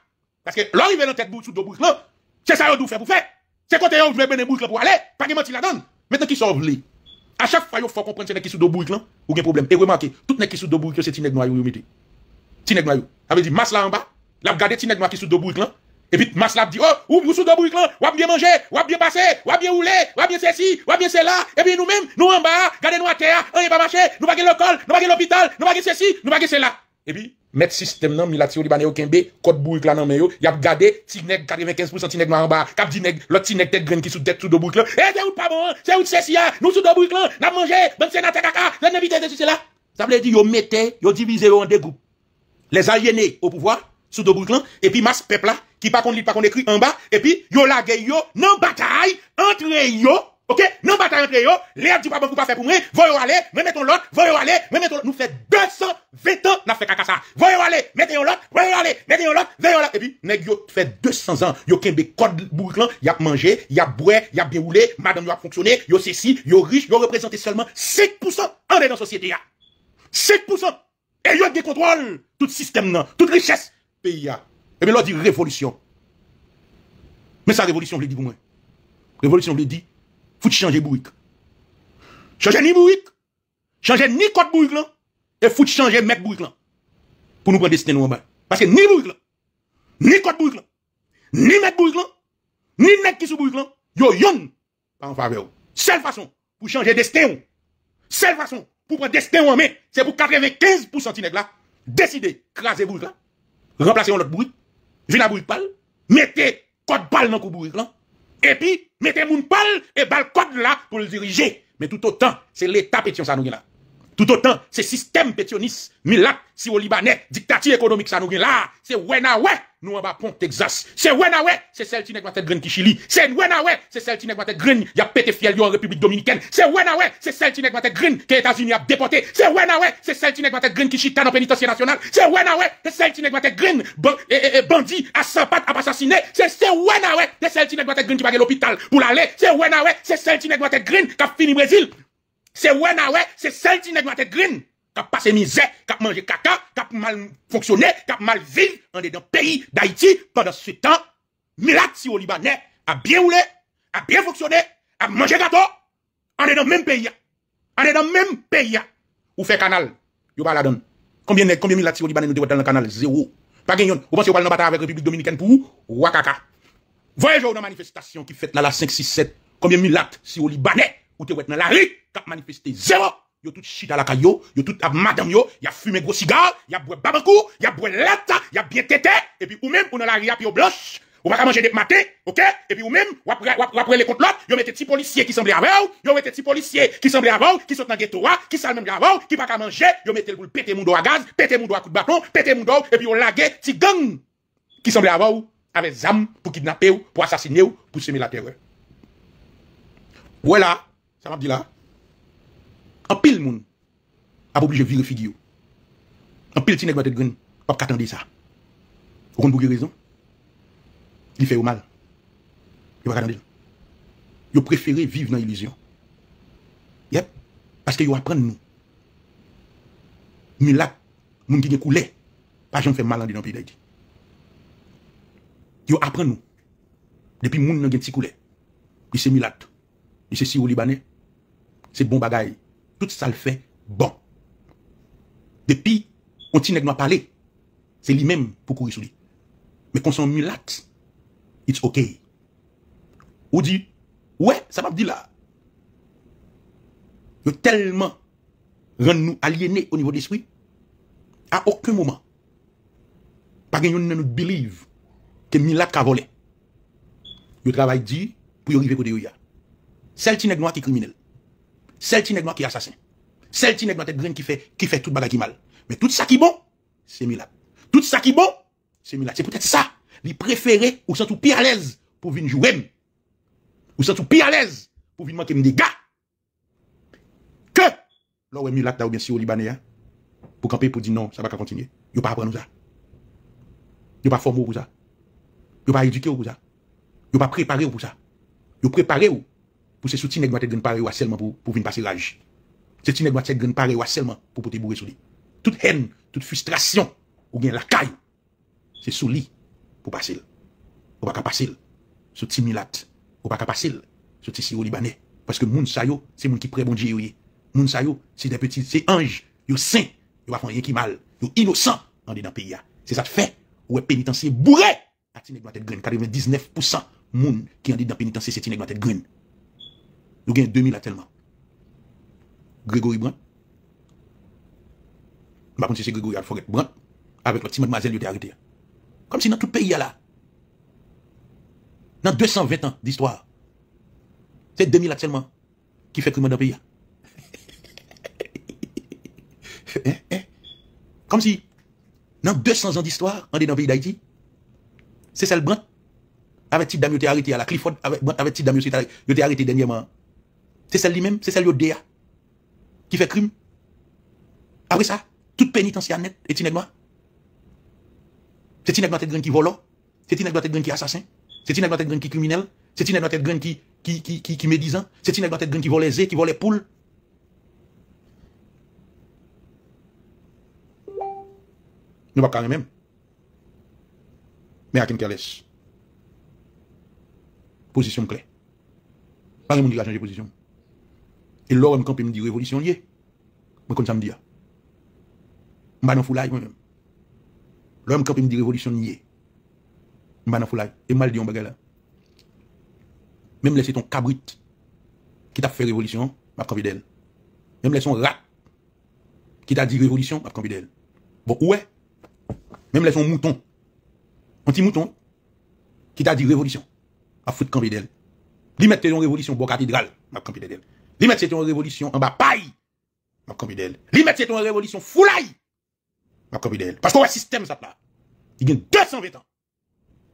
parce que l'on rivé dans tête bourrique sous do bourrique là, c'est ça yo dou faire pour faire. C'est quand vous voulez mener bourrique pour aller, pas de mentir la donne. Maintenant qui sont vlés. À chaque fois, il faut comprendre que c'est qui sous deux là, ou un problème. Et remarquez, tout n'est qui sous deux bourriques, c'est Tineg Noir, vous mettez. Tineg Noir. Ça veut dire, masse là en bas, la regardez Tineg Noir qui sous deux bourriques là. Et puis, masse là dit, oh, vous sous deux bourriques là, ou bien manger, ou bien passer, ou bien rouler, ou bien ceci, ou bien cela. Et puis, nous-mêmes, nous en bas, regardez-nous à terre, on n'est pas marché, nous pas l'école, nous pas l'hôpital, nous pas ceci, nous pas cela. Et puis, mettre système nan mi la tio libanais aucun b code bourrique là nan men yo y a gardé tineg quatre-vingt-quinze pour cent tineg en bas cap tineg l'autre tineg tête graine qui sous tête sous deux bourrique là et c'est ou pas bon c'est ou ceci là nous sous deux bourrique là n'a manger bon c'est nata kaka n'a invité de ceci là ça veut dire yo mettez yo divisé en deux groupes les aliénés au pouvoir sous deux bourrique là et puis masse peuple là qui pas connait pas qu'on écrit en bas et puis yo lagué yo nan bataille entre yo OK nan bataille entre yo l'air du pas bon coup pas faire pour moi voyons aller mais mettons l'autre voyons aller mais mettons nous fait deux cent vingt ans n'a fait caca ça. Voyons aller, mettez-en l'autre, voyons aller, mettez-en l'autre, voyons là. Et puis, nèg yo fait deux cents ans, yo kembe code bourrique là, y a mangé, y a boire, y a bien roulé, madame yo a fonctionné, yo ceci, yo riche, yo représenté seulement cinq pour cent en dans la société là. cinq pour cent. Et yo décontrôle tout système là, toute richesse pays là. Et bien là dit révolution. Mais ça révolution veut dire pour moi. Révolution veut dire faut changer bourrique. Changer ni bourrique, changer ni code bourrique là. Et faut changer mec bourrique là pour nous prendre destin nous en bas parce que ni bourrique là ni code bourrique là ni mec bourrique là ni mec qui sous bourrique là yo yon pas en faveur. Seule façon pour changer destin, seule façon pour prendre destin en main, c'est pour quatre-vingt-quinze pour cent tinèg là décider craser bourrique là, remplacer l'autre bourrique, venir la bourrique pâle, mettez code pâle dans cou bourrique là et puis mettez moun pâle et bal code là pour le diriger. Mais tout autant c'est l'état pétion ça nous là. Tout autant, c'est système pétioniste, milat, si au Libanais, dictature économique, ça nous gagne là, c'est Wenawe, nous en bas pont Texas. C'est Wenawe, c'est celle qui n'est pas tête graine qui Chili. C'est Wenawe, c'est celle qui n'est pas tête graine, y a pété fiel en République Dominicaine. C'est Wenawe, c'est celle qui n'est pas tête graine, que les États-Unis a déporté. C'est Wenawe, c'est celle qui n'est pas tête graine qui chita dans pénitencier national. C'est Wenawe, c'est celle qui n'est pas tête graine, bandit, à cent pattes, à assassiné. C'est Wenawe, c'est celle qui n'est pas tête graine qui va à l'hôpital pour l'aller. C'est Wenawe, c'est celle qui n'est pas tête graine qui a fini Brésil. C'est Wenawe, c'est celle qui n'est pas tête green, qui a passé misère, qui a mangé caca, qui a mal fonctionné, qui a mal vécu dans le pays d'Haïti pendant ce temps. Milat si au Libanais a bien roulé, a bien fonctionné, a mangé gâteau. On est dans le même pays. On est dans le même pays. Ou fait canal, vous pas la donne. Combien de Milat si au Libanais nous devons dans le canal? Zéro. Pas gagnon. Vous pensez qu'on va dans la bataille avec la République Dominicaine pour Wakaka. Voyez dans la manifestation qui fait là la cinq, six, sept. Combien de Milat si au Libanais ou te wet dans la rue, t'as manifesté zéro. Yo tout shit à la caillou, yo tout à madame yo, y'a fumé gros cigare, y'a boire babakou, y'a boire latte, y'a bien tété, et puis ou même, ou dans la rue, y'a blanche, ou pas manger des matin, ok? Et puis ou même, ou après les contre l'autre, y'a mettez petits policiers qui semblaient avant, y'a mettez petits policiers qui semblaient avant, qui sont dans le ghetto, qui sont même avant, qui pas manger, y'a mettez le boule pété mon dos à gaz, pété mon dos à coup de bâton, pété mon dos, et puis on lagué, petit gang, qui semblait avant, avec zam, pour kidnapper ou, pour assassiner ou, pour semer la terreur. Voilà. Ça m'a dit là, un pile moun a obligé de virer figure. Un pile tinèk tête green, pas qu'attendre ça. Vous comprenez pour raison? Il fait au mal. Il va pas attendre. Il préféré vivre dans l'illusion. Yep. Parce que il apprend nous. Mais là, moun qui découlait, pas jamais fait mal dans le pays d'Haïti. Il apprend nous. Depuis moun nan gen ti coulé. Il s'est mis là. Et c'est si au Libanais, c'est bon bagaille. Tout ça le fait bon. Depuis, on t'y n'est pas parlé. C'est lui-même pour courir sur lui. Mais quand on mulat, it's ok. Ou dit, ouais, ça m'a dit là. Yo tellement rend nous aliénés au niveau de l'esprit, à aucun moment, pas que nous believe que mulat a volé. Yo travail dit pour y arriver côté yo. Celle qui n'est pas qui criminel. Celle qui n'est pas qui assassin. Celle qui n'est pas tête graine qui fait, qui fait tout bagage qui mal. Mais tout ça qui bon, c'est Milat. Tout ça qui bon, c'est Milat. C'est peut-être ça. Les préférés, ou sont tout pire à l'aise pour venir jouer. Ou sont tout pire à l'aise pour venir manquer des gars. Que, là où est Milat, là ou bien si au Libanais, pour camper, pour dire non, ça va pas continuer. Yo pas apprendre ça. Yo pas former pour ça. Yo pas éduquer pour ça. Yo pas préparer pour ça. Yo préparer ou. Pour se soutenir, il y a ou seulement pour venir passer rage. Se soutenir, il y a seulement pour te bourrer sur lui. Toute haine, toute frustration, ou bien la caille, c'est sous lui pour passer. Ou pas passer. Sous Timilat, ou pas passer. Sous Tissiro Libanais, Parce que moun sa yo, c'est moun qui pré bon Dieu yo. Moun sa yo, c'est des petits, c'est ange, yo saint, yo pas font rien qui mal, yo innocent dans le pays. C'est ça fait ou est pénitencier bourré. Atine doit être green quatre-vingt-dix-neuf pour cent moun qui en dit dans pénitencier c'est une doit être green. Nous gagne deux mille là tellement. Grégory Brand. M'a pensé c'est Grégory Alfred Brand avec l'autre mademoiselle qui était arrêté. Comme si dans tout pays là. Dans deux cent vingt ans d'histoire. C'est deux mille actuellement qui fait crime dans le pays. Comme si, dans deux cents ans d'histoire, on est dans le pays d'Haïti. C'est celle Brand. Avec type d'ami, qui a été arrêté à la Clifford. Avec, avec type d'ami, qui a été arrêté dernièrement. C'est celle lui-même, c'est celle lui D A qui fait crime. Après ça, toute pénitentiaire net est une nègre. C'est une nègre tête graine qui vole. C'est une nègre tête graine qui assassin. C'est une nègre tête graine qui criminel. C'est une nègre tête graine qui qui qui qui, qui médisant. C'est une nègre tête graine qui vole les œufs, qui vole les poules. Nous pas carré même. Mais à qui me laisse. Position clé. Pas le monde qui a changé position. Et l'homme quand il me dit révolution liée. Moi comme ça me dit. M'a dans foulaille moi-même. L'homme quand il me dit révolution liée. M'a dans foulaille et mal dit on bagarre là. Même laisser ton cabrit qui t'a fait révolution, m'a convié d'elle. Même laisser ton rat qui t'a dit révolution, m'a convié d'elle. Bon ouais. Même laisser ton mouton. Un petit mouton qui t'a dit révolution. A foutre camper d'elle. Lui mettre une révolution bois cathédrale, m'a camper d'elle. Lui mettre une révolution en bas paille, m'a camper d'elle. Lui mettre une révolution foulaille, m'a camper d'elle. Parce que le système ça là. Il y a deux cent vingt ans.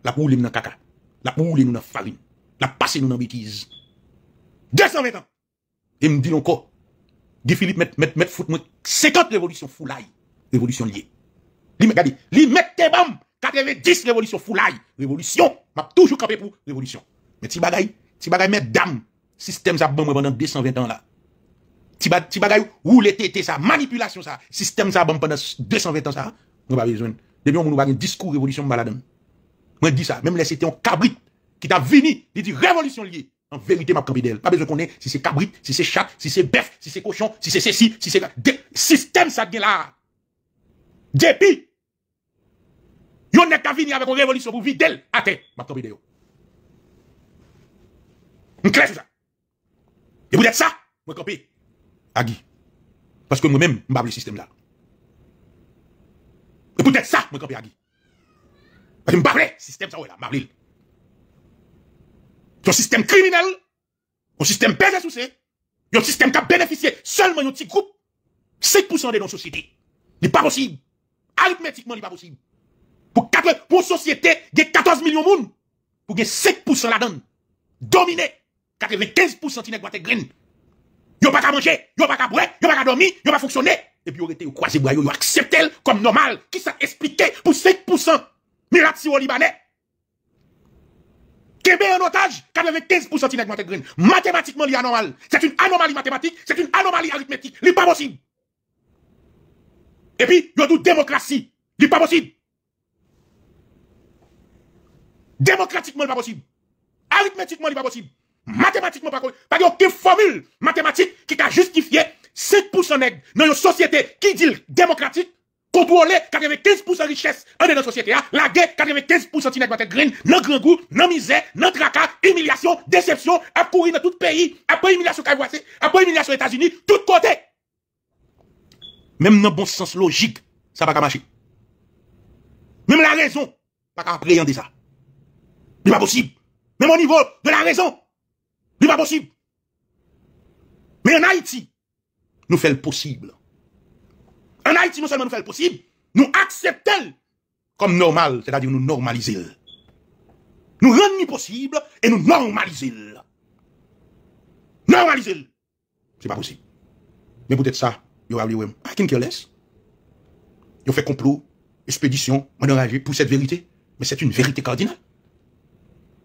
La poule nous dans caca. La poule nous dans farine. La passe nous dans bêtise. deux cent vingt ans. Et me dit encore. Guy Philippe met met met foot cinquante révolutions foulaille, révolution liée. Lui regardez, lui mettez bam quatre-vingt-dix révolution foulaille, révolution. M'a toujours campé pour révolution. Mais ti bagay, ti bagay mesdames, système ça bon pendant deux cent vingt ans là. Ti bagay, ti bagay ou les tété ça, manipulation ça, système ça bon pendant deux cent vingt ans ça. On pas besoin. Depuis on nous va un discours révolution malade. Moi dis ça, même les c'était un cabrit qui t'a venu, il dit révolution liée. En vérité m'a campé d'elle. Pas besoin qu'on ait si c'est cabrit, si c'est chat, si c'est bœuf, si c'est cochon, si c'est ceci, si c'est système ça bien là. Depuis Yon n'est qu'à venir avec une révolution pour vider elle à terre. Ma tombe vidéo. Une clé sur ça. Et vous êtes ça, moi copie. Agui. Parce que moi-même, je pas le système là. Et vous êtes ça, moi copie Agui. Parce que je pas le système ça, ouais là, je c'est un système criminel, un système baisé sous c'est, un système qui a bénéficié seulement d'un petit groupe, cinq pour cent de nos sociétés. Ce n'est pas possible. Arithmétiquement, ce n'est pas possible. Pour quatre, pour société, il y a quatorze millions de monde. Pour que cinq pour cent la donne. Dominer. quatre-vingt-quinze pour cent de la green. Ils n'ont pas qu'à manger, ils n'ont pas qu'à boire, ils n'ont pas qu'à dormir, ils n'ont pas fonctionner. Et puis, ils ont été croisés, ils ont accepté comme normal. Qui ça expliqué pour cinq pour cent Mirati au Libanais. Québec en otage, quatre-vingt-quinze pour cent de la green. Mathématiquement, c'est anormal. C'est une anomalie mathématique, c'est une anomalie arithmétique. Ce n'est pas possible. Et puis, ils ont dit démocratie. Ce n'est pas possible. Démocratiquement, pas possible. Arithmétiquement, pas possible. Mathématiquement, pas possible. Pas aucune formule mathématique qui a justifié cinq pour cent nègre dans une société qui dit démocratique, contrôler quatre-vingt-quinze pour cent richesse dans notre société. La guerre, quatre-vingt-quinze pour cent nègre va être green, dans grand goût, dans misère, dans tracas, humiliation, déception, à courir dans tout pays, après humiliation Kavoisé, après humiliation États-Unis, tout côté. Même dans le bon sens logique, ça va pas marcher. Même la raison, pas appréhender ça. Ce n'est pas possible. Même au niveau de la raison. Ce n'est pas possible. Mais en Haïti, nous faisons le possible. En Haïti, non seulement nous faisons le possible, nous acceptons comme normal, c'est-à-dire nous normalisons. Nous rendons possible et nous normalisons. Normalisons. Ce n'est pas possible. Mais peut-être ça, il y a eu à qui me laisse. Il fait complot, expédition, pour cette vérité. Mais c'est une vérité cardinale.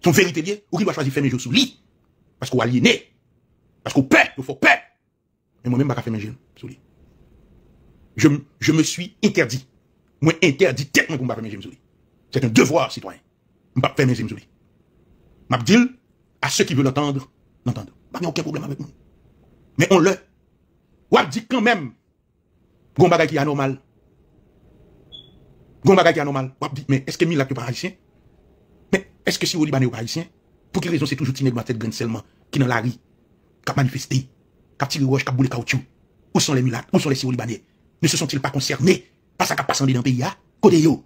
Son vérité liée, ou qui doit choisir de faire mes jours sous lit. Parce qu'on aliéné. Parce qu'on paie, il faut paie. Mais moi-même, je ne vais pas faire mes jours sous lit. Je, je me suis interdit. Moi, interdit, tête, moi, je ne vais pas faire mes jours sous lit. C'est un devoir citoyen. Je ne vais pas faire mes jours sous lit. Je vais dire à ceux qui veulent l'entendre, N'entendez pas, il n'y a aucun problème avec nous. Mais on le. Ou dit quand même, il y a un bagage qui est anormal. Il y a un bagage qui est anormal. Ou dit, mais est-ce que Mila n'est pas haïtien? Mais est-ce que si vous Liban n'est pas haïtien? Pour quelle raison c'est toujours Tiné de ma tête grande seulement, qui est dans la rue, qui a manifesté, qui a tiré roche, qui a boulé caoutchouc? Où sont les Milat? Où sont les Sio Libanais? Ne se sont-ils pas concernés par ce qui a passé dans le pays? Côté yo.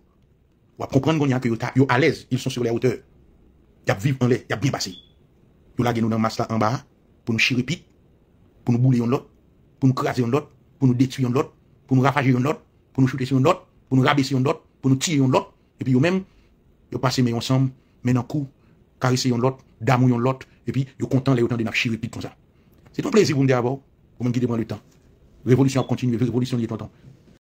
Ou à comprendre qu'on y a que yo à l'aise, ils sont sur les hauteurs. Ils vivent en l'air, ils ont bien passé. Ils ont nous dans masse là en bas, pour nous chirer pit, pour nous bouler en l'autre, pour nous craser en l'autre, pour nous détruire en l'autre, pour nous ravager en l'autre, pour nous shooter sur l'autre, pour nous rabaisser en l'autre, pour nous tirer en l'autre. Et puis eux-mêmes, ils passent mais ensemble, mais dans coup, caresser en l'autre, damouiller en l'autre, et puis ils sont contents les autant de nous chirer pit comme ça. C'est un plaisir pour nous dire avant, pour nous guider dans le temps. Révolution continue, révolution liée au temps.